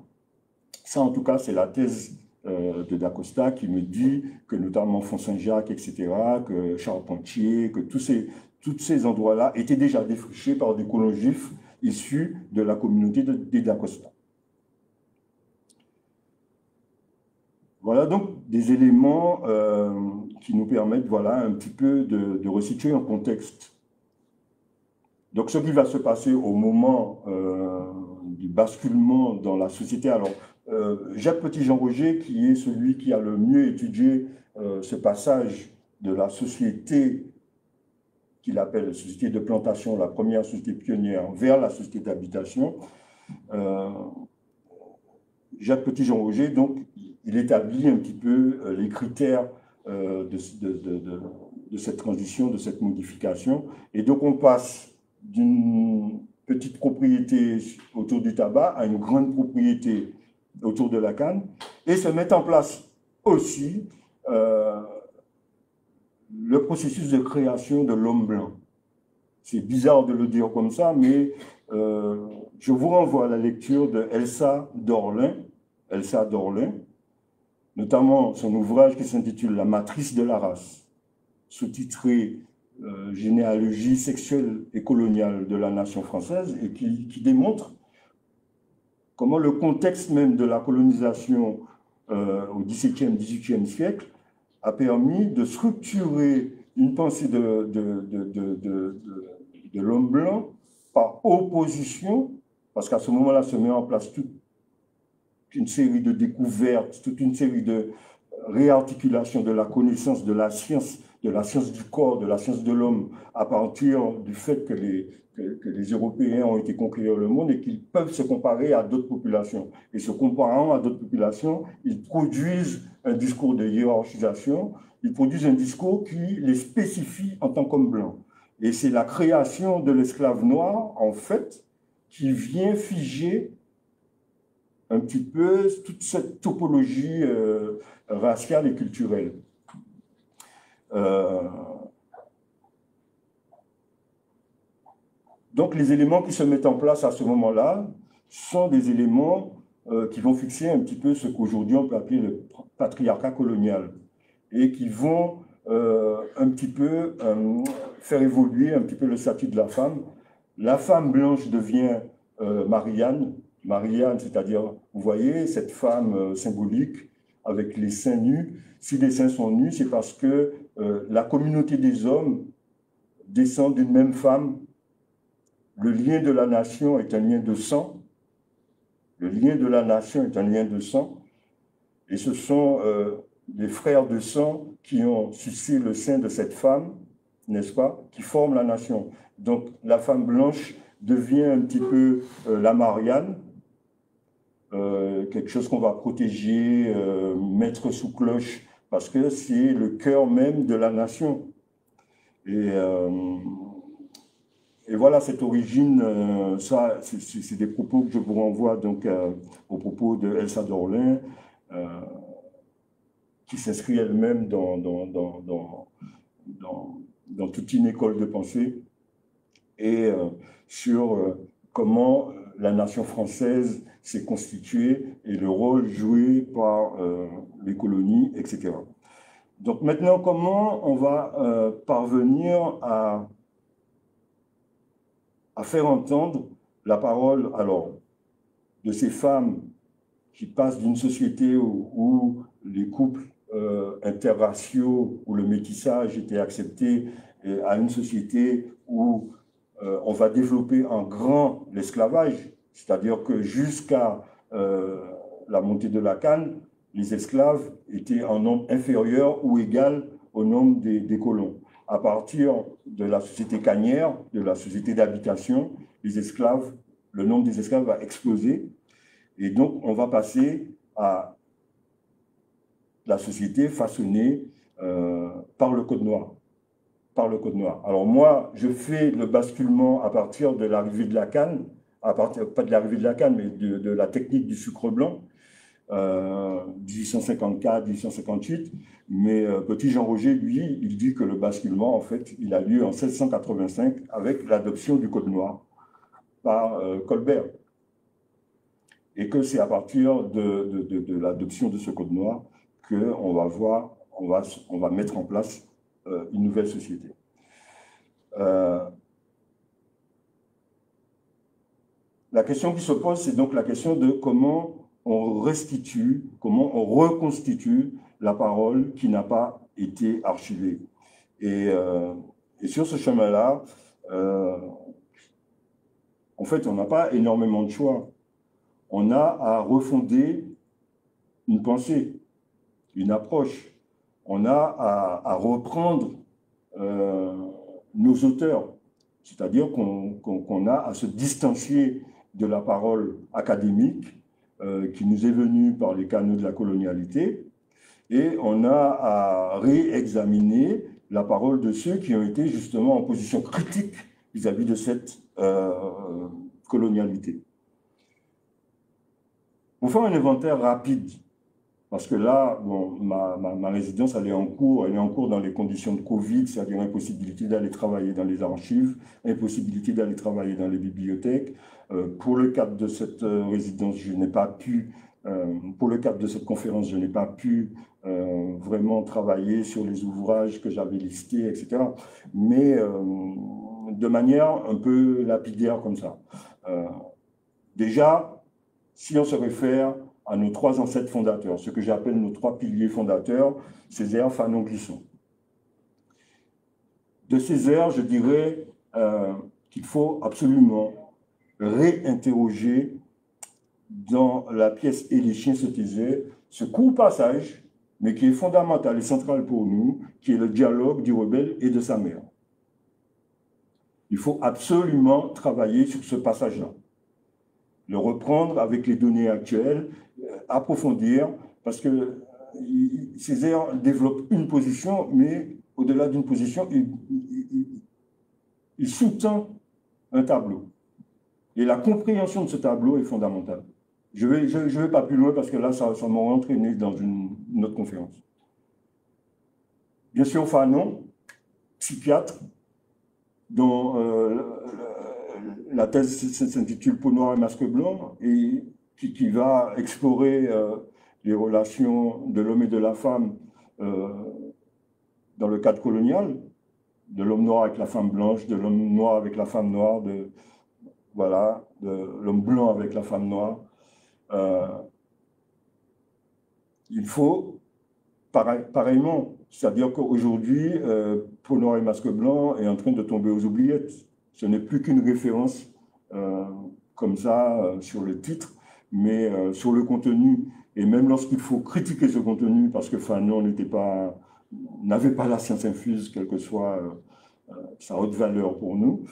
Ça, en tout cas, c'est la thèse de Dacosta qui me dit que notamment Font-Saint-Jacques, etc., que Charpentier, que tous ces endroits-là étaient déjà défrichés par des colons juifs issus de la communauté des Dacosta. Voilà donc des éléments qui nous permettent un petit peu de resituer un contexte. Donc ce qui va se passer au moment du basculement dans la société, alors... Jacques-Petit-Jean-Roger, qui est celui qui a le mieux étudié ce passage de la société qu'il appelle société de plantation, la première société pionnière, vers la société d'habitation, Jacques Petit-Jean-Roger, donc, il établit un petit peu les critères de cette transition, de cette modification. Et donc on passe d'une petite propriété autour du tabac à une grande propriété autour de la canne, et se mettent en place aussi le processus de création de l'homme blanc. C'est bizarre de le dire comme ça, mais je vous renvoie à la lecture de Elsa Dorlin, notamment son ouvrage qui s'intitule « La matrice de la race », sous-titré « Généalogie sexuelle et coloniale de la nation française » et qui démontre comment le contexte même de la colonisation au XVIIe, XVIIIe siècle a permis de structurer une pensée de l'homme blanc par opposition, parce qu'à ce moment-là se met en place toute une série de découvertes, toute une série de réarticulations de la connaissance, de la science du corps, de la science de l'homme, à partir du fait que les Européens ont été conquérir le monde et qu'ils peuvent se comparer à d'autres populations. Et se comparant à d'autres populations, ils produisent un discours de hiérarchisation, ils produisent un discours qui les spécifie en tant qu'hommes blancs. Et c'est la création de l'esclave noir, en fait, qui vient figer un petit peu toute cette topologie raciale et culturelle. Donc les éléments qui se mettent en place à ce moment-là sont des éléments qui vont fixer un petit peu ce qu'aujourd'hui on peut appeler le patriarcat colonial et qui vont un petit peu faire évoluer un petit peu le statut de la femme. La femme blanche devient Marianne, c'est-à-dire, vous voyez, cette femme symbolique avec les seins nus. Si les seins sont nus, c'est parce que la communauté des hommes descend d'une même femme. Le lien de la nation est un lien de sang. Le lien de la nation est un lien de sang. Et ce sont les frères de sang qui ont sucé le sein de cette femme, n'est-ce pas, qui forment la nation. Donc la femme blanche devient un petit peu la Marianne, quelque chose qu'on va protéger, mettre sous cloche, parce que c'est le cœur même de la nation. Et voilà cette origine, ça, c'est des propos que je vous renvoie donc aux propos de Elsa Dorlin, qui s'inscrit elle-même dans toute une école de pensée, et sur comment la nation française s'est constituée et le rôle joué par les colonies, etc. Donc maintenant, comment on va parvenir à faire entendre la parole alors de ces femmes qui passe d'une société où les couples interraciaux, où le métissage était accepté, à une société où on va développer en grand l'esclavage. C'est-à-dire que jusqu'à la montée de la canne, les esclaves étaient en nombre inférieur ou égal au nombre des colons. À partir de la société canière, de la société d'habitation, les esclaves, le nombre des esclaves va exploser. Et donc, on va passer à la société façonnée par le Code Noir. Alors moi, je fais le basculement à partir de l'arrivée de la canne, pas de l'arrivée de la canne, mais de la technique du sucre blanc, 1854, 1858, mais Petit-Jean-Roger, lui, il dit que le basculement, en fait, il a lieu en 1685 avec l'adoption du Code Noir par Colbert. Et que c'est à partir de l'adoption de ce Code Noir qu'on va voir, on va mettre en place une nouvelle société. La question qui se pose, c'est donc la question de comment on restitue, comment on reconstitue la parole qui n'a pas été archivée. Et sur ce chemin-là, en fait, on n'a pas énormément de choix. On a à refonder une pensée, une approche. On a à reprendre nos auteurs. C'est-à-dire qu'on a à se distancier de la parole académique qui nous est venue par les canaux de la colonialité, et on a à réexaminer la parole de ceux qui ont été justement en position critique vis-à-vis de cette colonialité. Pour faire un inventaire rapide, parce que là, bon, ma résidence, elle est en cours dans les conditions de Covid, c'est-à-dire impossibilité d'aller travailler dans les archives, impossibilité d'aller travailler dans les bibliothèques. Pour le cadre de cette résidence, je n'ai pas pu, pour le cadre de cette conférence, je n'ai pas pu vraiment travailler sur les ouvrages que j'avais listés, etc. Mais de manière un peu lapidaire comme ça. Déjà, si on se réfère à nos trois ancêtres fondateurs, ce que j'appelle nos trois piliers fondateurs, Césaire, Fanon, Glissant. De Césaire, je dirais qu'il faut absolument réinterroger dans la pièce « Et les chiens se taisaient » ce court passage, mais qui est fondamental et central pour nous, qui est le dialogue du rebelle et de sa mère. Il faut absolument travailler sur ce passage-là, le reprendre avec les données actuelles, approfondir, parce que Césaire développe une position, mais au-delà d'une position, il sous-tend un tableau. Et la compréhension de ce tableau est fondamentale. Je vais pas plus loin, parce que là, ça m'aurait entraîné dans une autre conférence. Bien sûr, Fanon, psychiatre, dont la thèse s'intitule « Peau noire et masques blancs » et qui va explorer les relations de l'homme et de la femme dans le cadre colonial, de l'homme noir avec la femme blanche, de l'homme noir avec la femme noire, de l'homme blanc avec la femme noire. Il faut, pareillement, c'est-à-dire qu'aujourd'hui, Peau noire et masques blancs est en train de tomber aux oubliettes. Ce n'est plus qu'une référence comme ça sur le titre, mais sur le contenu. Et même lorsqu'il faut critiquer ce contenu, parce que Fanon n'avait pas la science infuse, quelle que soit sa haute valeur pour nous,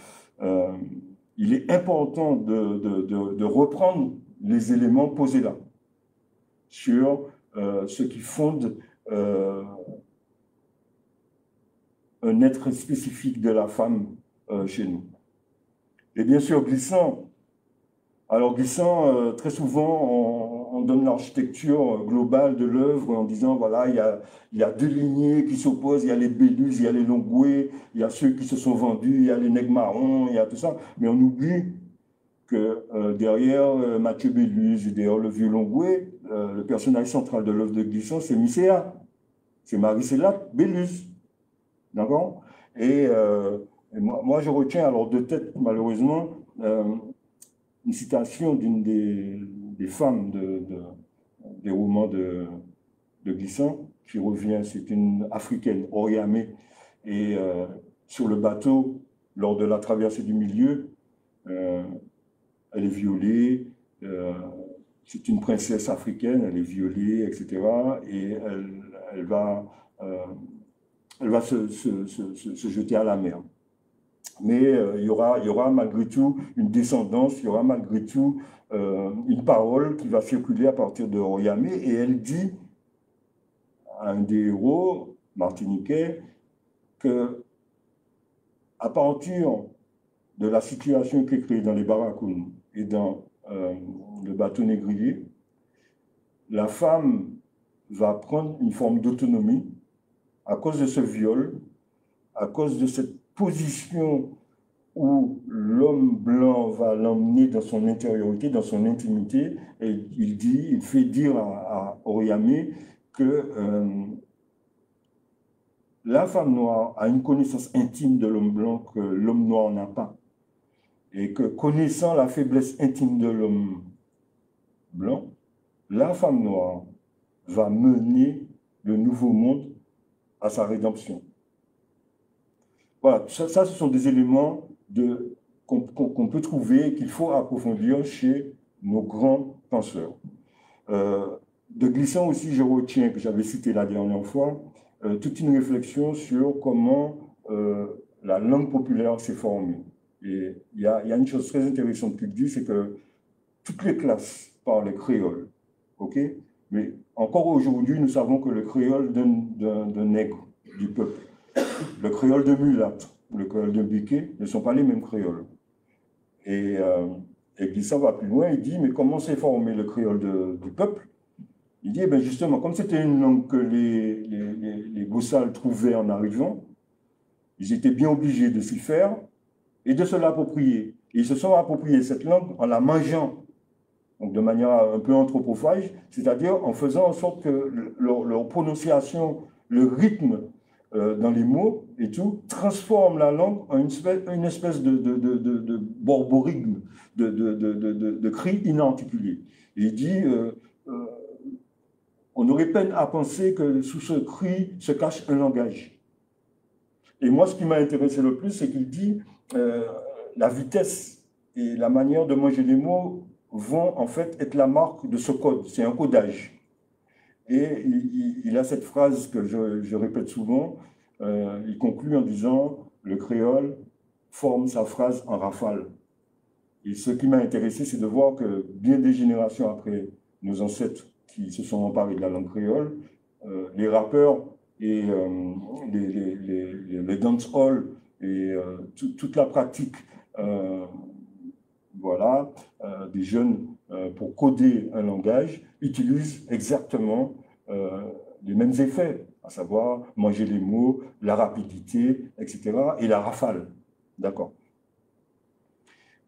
il est important de reprendre les éléments posés là, sur ce qui fonde un être spécifique de la femme chez nous. Et bien sûr, Glissant. Alors Glissant, très souvent, on donne l'architecture globale de l'œuvre en disant, voilà, il y a deux lignées qui s'opposent, il y a les Bellus, il y a les Longoué, il y a ceux qui se sont vendus, il y a les Negmarons, il y a tout ça. Mais on oublie que derrière Mathieu Bellus et derrière le vieux Longoué, le personnage central de l'œuvre de Glissant, c'est Micéa, c'est Marie-Célat Bellus. D'accord? Et moi, je retiens alors de tête, malheureusement, une citation d'une des femmes des romans de Glissant, qui revient, c'est une Africaine, Oriamé, et sur le bateau, lors de la traversée du milieu, elle est violée, c'est une princesse africaine, elle est violée, etc. Et elle va se jeter à la mer. Mais il y aura malgré tout une descendance, il y aura malgré tout une parole qui va circuler à partir de Oriamé, et elle dit à un des héros martiniquais que à partir de la situation qui est créée dans les barracounes et dans le bateau négrier, la femme va prendre une forme d'autonomie à cause de ce viol, à cause de cette position où l'homme blanc va l'emmener dans son intériorité, dans son intimité, et il dit, il fait dire à Oriamé que la femme noire a une connaissance intime de l'homme blanc que l'homme noir n'a pas. Et que connaissant la faiblesse intime de l'homme blanc, la femme noire va mener le nouveau monde à sa rédemption. Voilà, ça ce sont des éléments qu'on peut trouver, qu'il faut approfondir chez nos grands penseurs. De Glissant aussi, je retiens, que j'avais cité la dernière fois, toute une réflexion sur comment la langue populaire s'est formée. Et il y a une chose très intéressante qu'il dit, c'est que toutes les classes parlent créole, ok? Mais encore aujourd'hui, nous savons que le créole d'un nègre, du peuple, le créole de mulâtre, le créole de biquet, ne sont pas les mêmes créoles. Et Glissant va plus loin, il dit, mais comment s'est formé le créole du peuple? Il dit, eh bien justement, comme c'était une langue que les Bossales trouvaient en arrivant, ils étaient bien obligés de s'y faire et de se l'approprier. Ils se sont appropriés cette langue en la mangeant, donc de manière un peu anthropophage, c'est-à-dire en faisant en sorte que leur prononciation, le rythme dans les mots et tout, transforme la langue en une espèce de borborigme, de cri inarticulé. Et il dit, on aurait peine à penser que sous ce cri se cache un langage. Et moi, ce qui m'a intéressé le plus, c'est qu'il dit, la vitesse et la manière de manger les mots vont en fait être la marque de ce code, c'est un codage. Et il a cette phrase que je répète souvent, il conclut en disant « le créole forme sa phrase en rafale ». Et ce qui m'a intéressé, c'est de voir que bien des générations après nos ancêtres qui se sont emparés de la langue créole, les rappeurs et les dancehall et toute la pratique des jeunes pour coder un langage utilisent exactement les mêmes effets, à savoir manger les mots, la rapidité, etc. et la rafale. D'accord.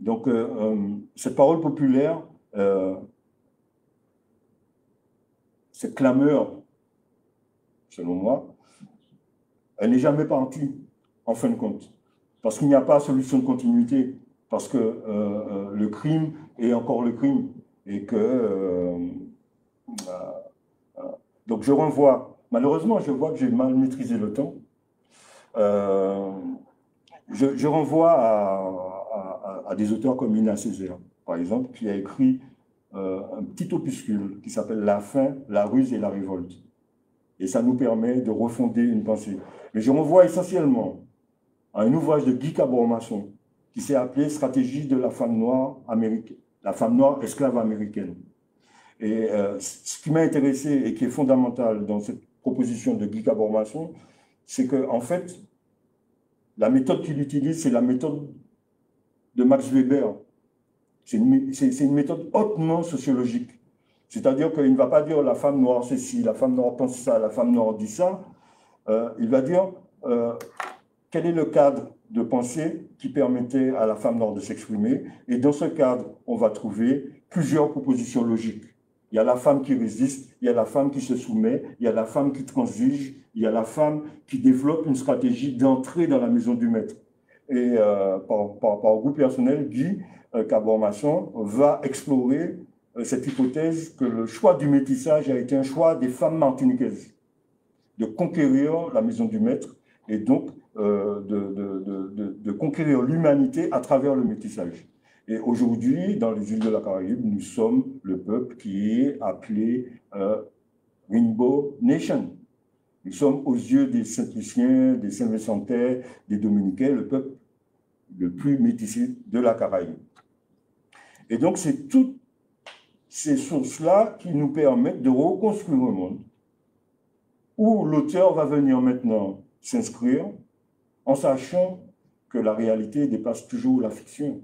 Donc, cette parole populaire, cette clameur, selon moi, elle n'est jamais partie. En fin de compte, parce qu'il n'y a pas de solution de continuité, parce que le crime est encore le crime, et que... donc je renvoie, malheureusement je vois que j'ai mal maîtrisé le temps, je renvoie à des auteurs comme Aimé Césaire, par exemple, qui a écrit un petit opuscule qui s'appelle « La faim, la ruse et la révolte ». Et ça nous permet de refonder une pensée. Mais je renvoie essentiellement à un ouvrage de Guy Cabort-Masson qui s'est appelé « Stratégie de la femme noire américaine, la femme noire esclave américaine ». Et ce qui m'a intéressé et qui est fondamental dans cette proposition de Guy Cabort-Masson, c'est que en fait, la méthode qu'il utilise, c'est la méthode de Max Weber. C'est une méthode hautement sociologique. C'est-à-dire qu'il ne va pas dire « la femme noire c'est ci, la femme noire pense ça, la femme noire dit ça ». Il va dire quel est le cadre de pensée qui permettait à la femme noire de s'exprimer. Et dans ce cadre, on va trouver plusieurs propositions logiques. Il y a la femme qui résiste, il y a la femme qui se soumet, il y a la femme qui transige, il y a la femme qui développe une stratégie d'entrée dans la maison du maître. Et par goût personnel, Guy Cabort-Masson va explorer cette hypothèse que le choix du métissage a été un choix des femmes martiniquaises, de conquérir la maison du maître et donc de conquérir l'humanité à travers le métissage. Et aujourd'hui, dans les îles de la Caraïbe, nous sommes le peuple qui est appelé Rainbow Nation. Nous sommes aux yeux des Saint-Luciens, des Saint-Vincentaires, des Dominicains, le peuple le plus métissé de la Caraïbe. Et donc, c'est toutes ces sources-là qui nous permettent de reconstruire le monde, où l'auteur va venir maintenant s'inscrire en sachant que la réalité dépasse toujours la fiction.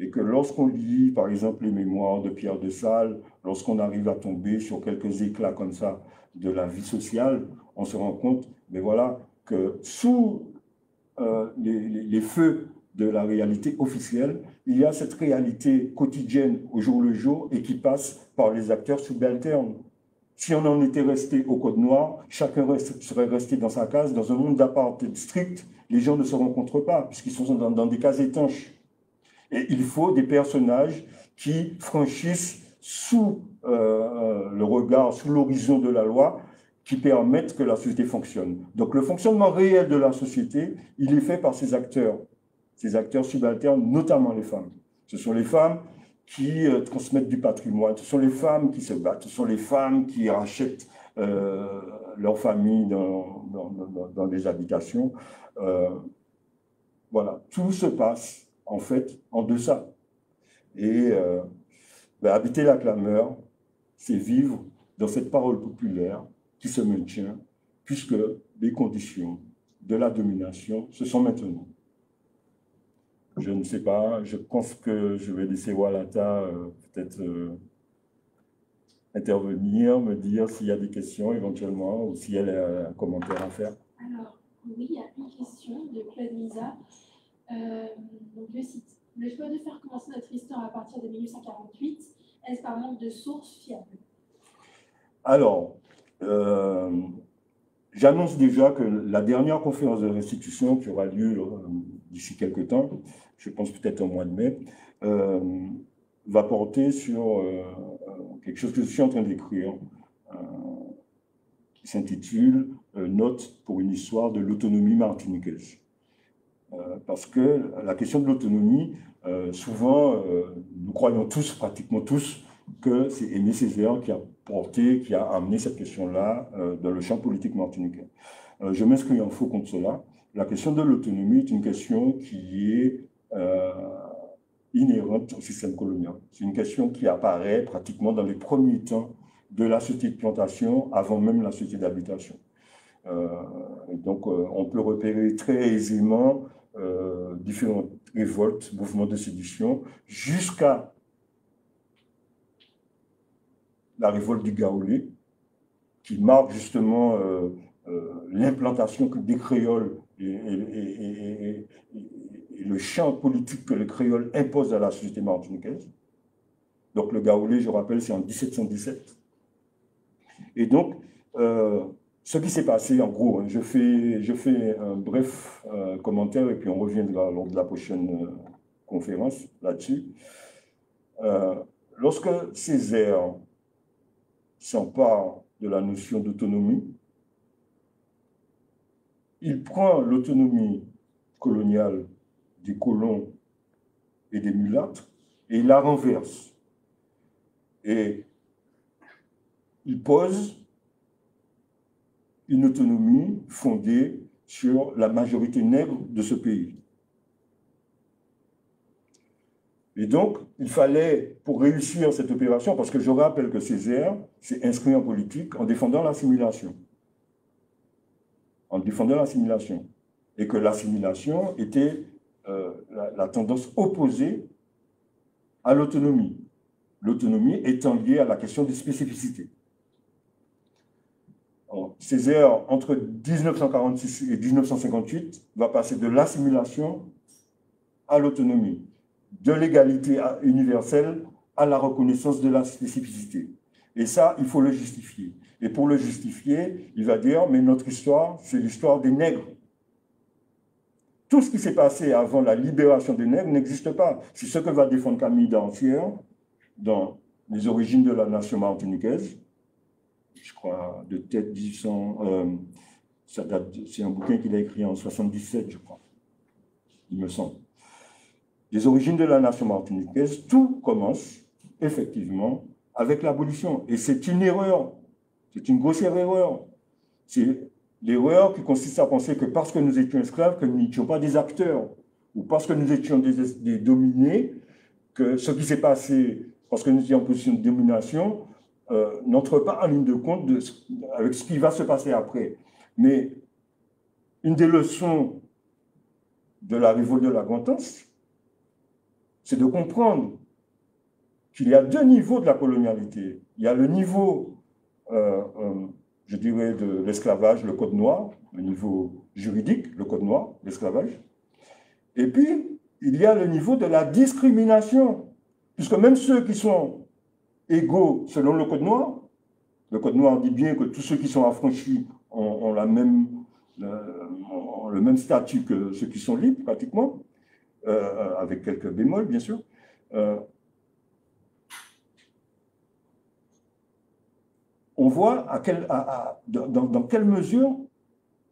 Et que lorsqu'on lit, par exemple, les mémoires de Pierre de Salles, lorsqu'on arrive à tomber sur quelques éclats comme ça de la vie sociale, on se rend compte, mais voilà, que sous les feux de la réalité officielle, il y a cette réalité quotidienne au jour le jour et qui passe par les acteurs subalternes. Si on en était resté au Code Noir, chacun serait resté dans sa case, dans un monde d'apartheid strict, les gens ne se rencontrent pas, puisqu'ils sont dans des cases étanches. Et il faut des personnages qui franchissent sous le regard, sous l'horizon de la loi, qui permettent que la société fonctionne. Donc le fonctionnement réel de la société, il est fait par ces acteurs subalternes, notamment les femmes. Ce sont les femmes qui transmettent du patrimoine, ce sont les femmes qui se battent, ce sont les femmes qui rachètent leur famille dans des habitations. Voilà, tout se passe en fait en deçà. Et habiter la clameur, c'est vivre dans cette parole populaire qui se maintient, puisque les conditions de la domination se sont maintenant. Je ne sais pas, je pense que je vais laisser Walata peut-être intervenir, me dire s'il y a des questions éventuellement, ou si elle a un commentaire à faire. Alors, oui, il y a une question de Claude Misa. Donc le site. Le choix de faire commencer notre histoire à partir de 1848, est-ce par manque de sources fiables? Alors, j'annonce déjà que la dernière conférence de restitution qui aura lieu d'ici quelques temps, je pense peut-être au mois de mai, va porter sur quelque chose que je suis en train d'écrire, qui s'intitule « Note pour une histoire de l'autonomie martiniquaise ». Parce que la question de l'autonomie, souvent, nous croyons tous, pratiquement tous, que c'est Aimé Césaire qui a porté, qui a amené cette question-là dans le champ politique martiniquais. Je m'inscris en faux contre cela. La question de l'autonomie est une question qui est inhérente au système colonial. C'est une question qui apparaît pratiquement dans les premiers temps de la société de plantation, avant même la société d'habitation. On peut repérer très aisément différentes révoltes, mouvements de sédition, jusqu'à la révolte du Gaoulé, qui marque justement l'implantation des créoles et le champ politique que les créoles imposent à la société martiniquaise. Donc le Gaoulé, je rappelle, c'est en 1717. Et donc, ce qui s'est passé, en gros, je fais un bref commentaire et puis on reviendra lors de la prochaine conférence là-dessus. Lorsque Césaire s'empare de la notion d'autonomie, il prend l'autonomie coloniale des colons et des mulâtres et il la renverse. Et il pose une autonomie fondée sur la majorité nègre de ce pays. Et donc, il fallait, pour réussir cette opération, parce que je rappelle que Césaire s'est inscrit en politique en défendant l'assimilation. En défendant l'assimilation. Et que l'assimilation était la tendance opposée à l'autonomie. L'autonomie étant liée à la question des spécificités. Alors, Césaire, entre 1946 et 1958, va passer de l'assimilation à l'autonomie, de l'égalité universelle à la reconnaissance de la spécificité. Et ça, il faut le justifier. Et pour le justifier, il va dire, mais notre histoire, c'est l'histoire des nègres. Tout ce qui s'est passé avant la libération des nègres n'existe pas. C'est ce que va défendre Camille Dancière dans Les origines de la nation martiniquaise, je crois, de tête 1800, c'est un bouquin qu'il a écrit en 77, je crois, il me semble. Les origines de la nation martiniquaise, tout commence effectivement avec l'abolition. Et c'est une erreur, c'est une grossière erreur. C'est l'erreur qui consiste à penser que parce que nous étions esclaves, que nous n'étions pas des acteurs, ou parce que nous étions des dominés, que ce qui s'est passé, parce que nous étions en position de domination, n'entre pas en ligne de compte avec ce qui va se passer après. Mais une des leçons de la révolte de la Grand'Anse, c'est de comprendre qu'il y a deux niveaux de la colonialité. Il y a le niveau, je dirais, de l'esclavage, le Code Noir, le niveau juridique, le Code Noir, l'esclavage. Et puis, il y a le niveau de la discrimination, puisque même ceux qui sont égaux selon le Code Noir dit bien que tous ceux qui sont affranchis ont le même statut que ceux qui sont libres, pratiquement, avec quelques bémols, bien sûr. On voit dans quelle mesure,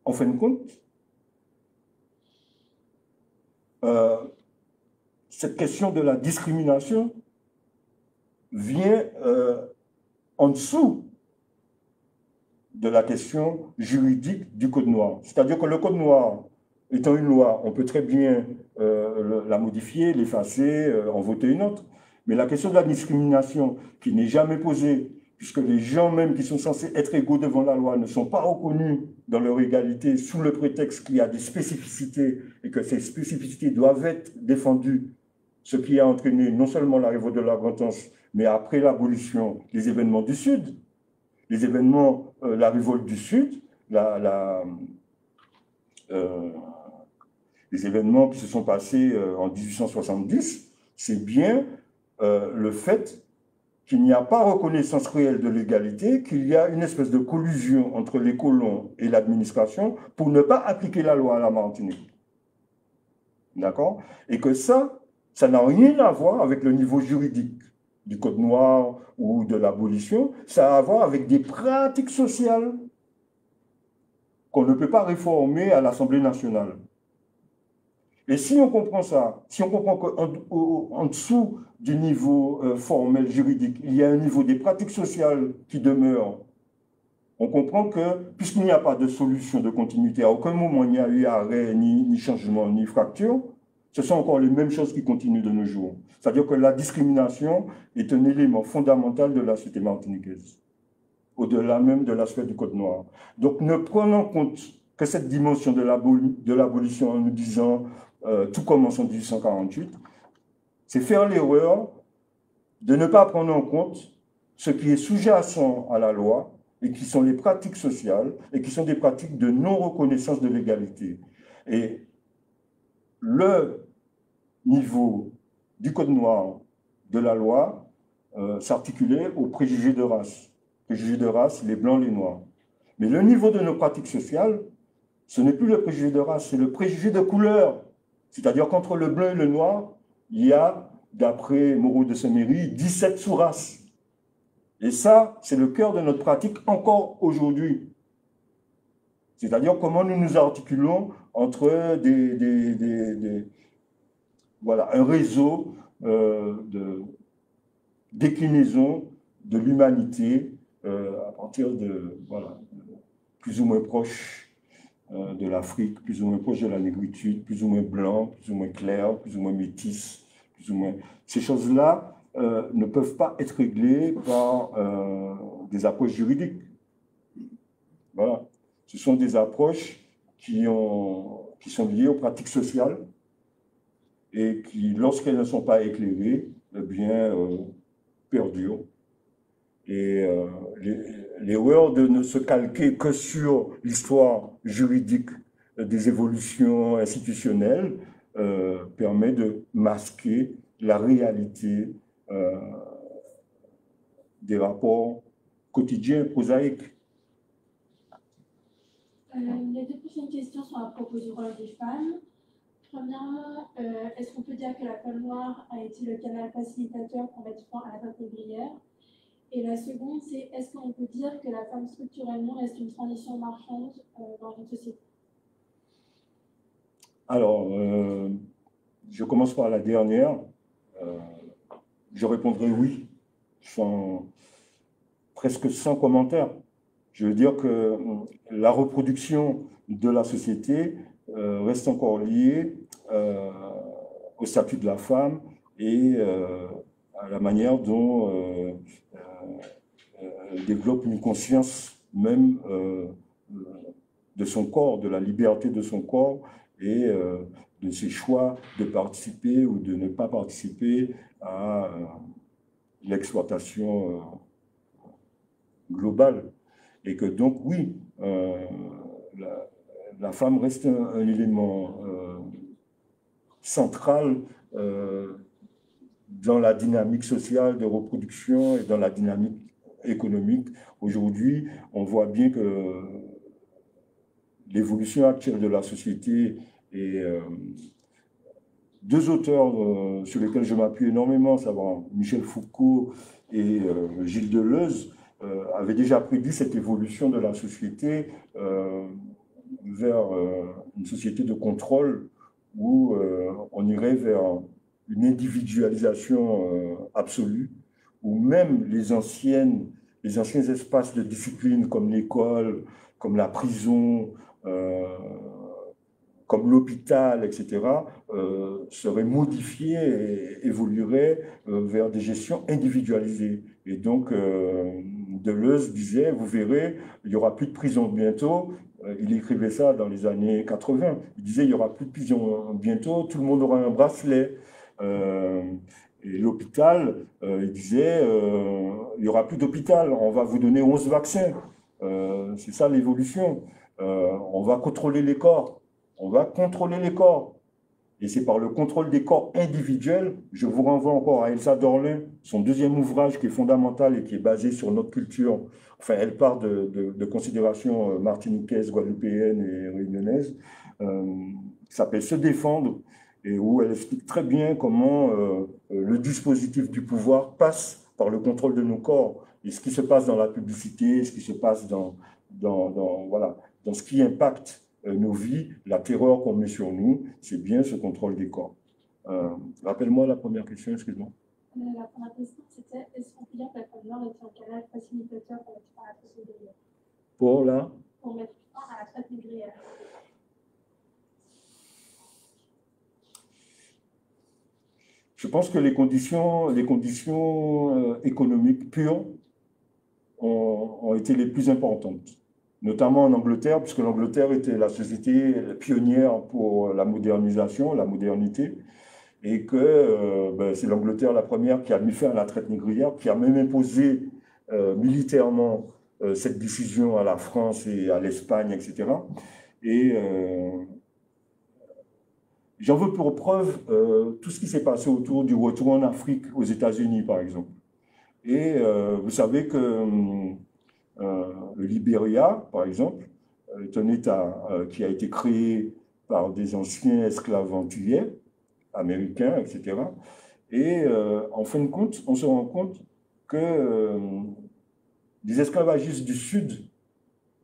en fin de compte, cette question de la discrimination vient en dessous de la question juridique du Code Noir. C'est-à-dire que le Code Noir, étant une loi, on peut très bien la modifier, l'effacer, en voter une autre. Mais la question de la discrimination, qui n'est jamais posée, puisque les gens même qui sont censés être égaux devant la loi ne sont pas reconnus dans leur égalité sous le prétexte qu'il y a des spécificités et que ces spécificités doivent être défendues, ce qui a entraîné non seulement la révolte de la Grand'Anse, mais après l'abolition, les événements du Sud, la révolte du Sud, les événements qui se sont passés en 1870, c'est bien le fait qu'il n'y a pas reconnaissance réelle de l'égalité, qu'il y a une espèce de collusion entre les colons et l'administration pour ne pas appliquer la loi à la Martinique. D'accord? Et que ça n'a rien à voir avec le niveau juridique du Code Noir ou de l'abolition, ça a à voir avec des pratiques sociales qu'on ne peut pas réformer à l'Assemblée nationale. Et si on comprend ça, si on comprend qu'en dessous du niveau formel juridique, il y a un niveau des pratiques sociales qui demeure, on comprend que, puisqu'il n'y a pas de solution de continuité, à aucun moment il n'y a eu arrêt, ni changement, ni fracture, ce sont encore les mêmes choses qui continuent de nos jours. C'est-à-dire que la discrimination est un élément fondamental de la société martiniquaise, au-delà même de l'aspect du Code Noir. Donc ne prenons en compte que cette dimension de l'abolition en nous disant tout commence en 1848, c'est faire l'erreur de ne pas prendre en compte ce qui est sous-jacent à la loi et qui sont les pratiques sociales et qui sont des pratiques de non-reconnaissance de l'égalité. Et le niveau du Code Noir de la loi s'articulait aux préjugés de race. Préjugés de race, les blancs, les noirs. Mais le niveau de nos pratiques sociales, ce n'est plus le préjugé de race, c'est le préjugé de couleur. C'est-à-dire qu'entre le blanc et le noir, il y a, d'après Moreau de Saint-Méry, 17 sous-races. Et ça, c'est le cœur de notre pratique encore aujourd'hui. C'est-à-dire comment nous nous articulons entre un réseau de déclinaison de l'humanité à partir de, plus ou moins proche de l'Afrique, plus ou moins proche de la négritude, plus ou moins blanc, plus ou moins clair, plus ou moins métis, plus ou moins... Ces choses-là ne peuvent pas être réglées par des approches juridiques. Voilà. Ce sont des approches qui sont liées aux pratiques sociales et qui, lorsqu'elles ne sont pas éclairées, eh bien, perdurent. Et l'erreur de ne se calquer que sur l'histoire juridique des évolutions institutionnelles permet de masquer la réalité des rapports quotidiens prosaïques. Les deux prochaines questions sont à propos du rôle des femmes. Très bien. Est-ce qu'on peut dire que la Peau noire a été le canal facilitateur pour mettre fin à la traite ouvrière? Et la seconde, c'est est-ce qu'on peut dire que la femme structurellement reste une transition marchande dans notre société? Alors, je commence par la dernière. Je répondrai oui, presque sans commentaire. Je veux dire que la reproduction de la société reste encore liée au statut de la femme et à la manière dont développe une conscience même de son corps, de la liberté de son corps et de ses choix de participer ou de ne pas participer à l'exploitation globale. Et que donc, oui, la femme reste un élément central dans la dynamique sociale de reproduction et dans la dynamique économique. Aujourd'hui, on voit bien que l'évolution actuelle de la société et deux auteurs sur lesquels je m'appuie énormément, savoir Michel Foucault et Gilles Deleuze, avaient déjà prédit cette évolution de la société vers une société de contrôle où on irait vers une individualisation absolue, où même les anciens espaces de discipline comme l'école, comme la prison, comme l'hôpital, etc., seraient modifiés et évolueraient vers des gestions individualisées. Et donc, Deleuze disait, vous verrez, il n'y aura plus de prison bientôt. Il écrivait ça dans les années 80. Il disait, il n'y aura plus de prison bientôt, tout le monde aura un bracelet. Et l'hôpital, il disait, il n'y aura plus d'hôpital, on va vous donner 11 vaccins. C'est ça l'évolution. On va contrôler les corps. On va contrôler les corps. Et c'est par le contrôle des corps individuels, je vous renvoie encore à Elsa Dorlin, son deuxième ouvrage qui est fondamental et qui est basé sur notre culture. Enfin, elle part de considérations martiniquaises, guadeloupéennes et réunionnaises, qui s'appelle « Se défendre », et où elle explique très bien comment le dispositif du pouvoir passe par le contrôle de nos corps. Et ce qui se passe dans la publicité, ce qui se passe dans ce qui impacte nos vies, la terreur qu'on met sur nous, c'est bien ce contrôle des corps. Rappelle-moi la première question, excuse-moi. La première question, c'était est-ce qu'on peut dire que la Peau noire est un canal facilitateur pour mettre fin à la traite négrière? Pour la? Pour mettre fin à la traite négrière. Je pense que les conditions économiques pures ont été les plus importantes, notamment en Angleterre, puisque l'Angleterre était la société pionnière pour la modernisation, la modernité, et que c'est l'Angleterre la première qui a mis fin à la traite négrière, qui a même imposé militairement cette décision à la France et à l'Espagne, etc. Et j'en veux pour preuve tout ce qui s'est passé autour du retour en Afrique aux États-Unis, par exemple. Et vous savez que le Liberia, par exemple, est un État qui a été créé par des anciens esclaves antillais, américains, etc. Et en fin de compte, on se rend compte que les esclavagistes du Sud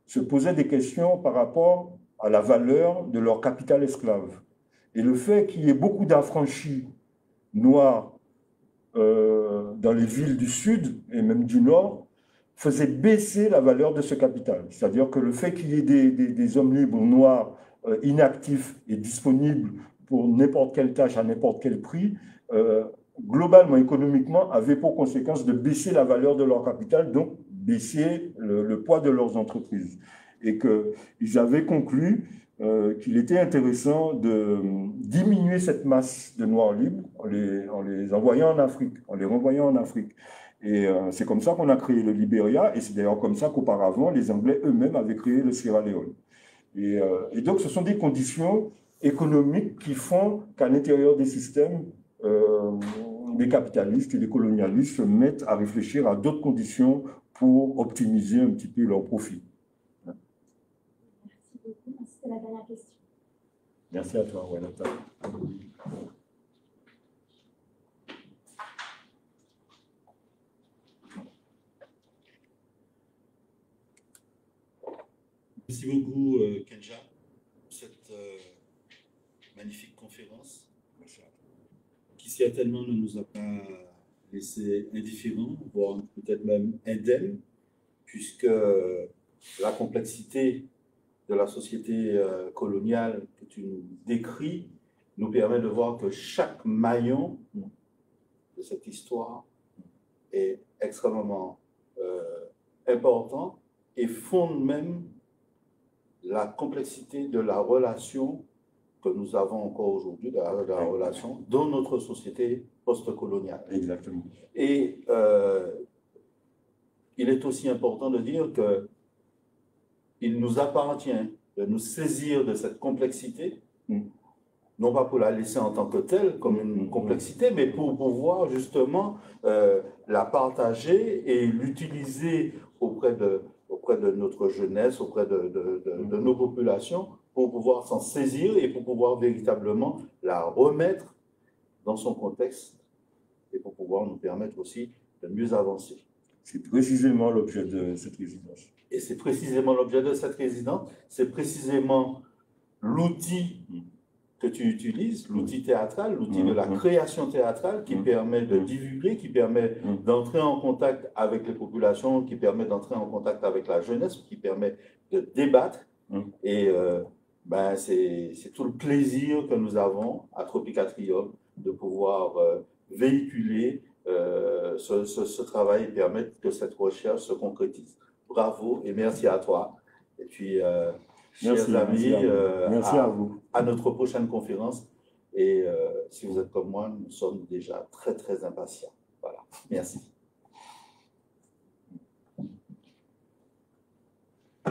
se posaient des questions par rapport à la valeur de leur capital esclave. Et le fait qu'il y ait beaucoup d'affranchis noirs dans les villes du Sud et même du Nord, faisait baisser la valeur de ce capital. C'est-à-dire que le fait qu'il y ait des hommes libres noirs inactifs et disponibles pour n'importe quelle tâche à n'importe quel prix, globalement, économiquement, avait pour conséquence de baisser la valeur de leur capital, donc baisser le poids de leurs entreprises. Et qu'ils avaient conclu qu'il était intéressant de diminuer cette masse de noirs libres en les envoyant en Afrique, en les renvoyant en Afrique. Et c'est comme ça qu'on a créé le Liberia, et c'est d'ailleurs comme ça qu'auparavant, les Anglais eux-mêmes avaient créé le Sierra Leone. Et donc, ce sont des conditions économiques qui font qu'à l'intérieur des systèmes, les capitalistes et les colonialistes se mettent à réfléchir à d'autres conditions pour optimiser un petit peu leurs profits. Merci beaucoup. C'était la dernière question. Merci à toi, Walata. Merci beaucoup, Kenjah, pour cette magnifique conférence qui, certainement, ne nous a pas laissé indifférents, voire peut-être même indemnes, puisque la complexité de la société coloniale que tu nous décris nous permet de voir que chaque maillon de cette histoire est extrêmement important et fonde même la complexité de la relation que nous avons encore aujourd'hui, de la relation dans notre société post-coloniale. Exactement. Et il est aussi important de dire que il nous appartient de nous saisir de cette complexité, non pas pour la laisser en tant que telle, comme une complexité, mais pour pouvoir justement la partager et l'utiliser auprès de notre jeunesse, auprès de nos populations, pour pouvoir s'en saisir et pour pouvoir véritablement la remettre dans son contexte et pour pouvoir nous permettre aussi de mieux avancer. C'est précisément l'objet de cette résidence. Et c'est précisément l'objet de cette résidence, c'est précisément l'outil que tu utilises, l'outil théâtral, l'outil de la création théâtrale qui permet de divulguer, qui permet d'entrer en contact avec les populations, qui permet d'entrer en contact avec la jeunesse, qui permet de débattre. Et ben c'est tout le plaisir que nous avons à Tropiques Atrium de pouvoir véhiculer ce travail et permettre que cette recherche se concrétise. Bravo et merci à toi. Et puis, chers amis, merci à vous. À notre prochaine conférence. Et si vous êtes comme moi, nous sommes déjà très, très impatients. Voilà. Merci.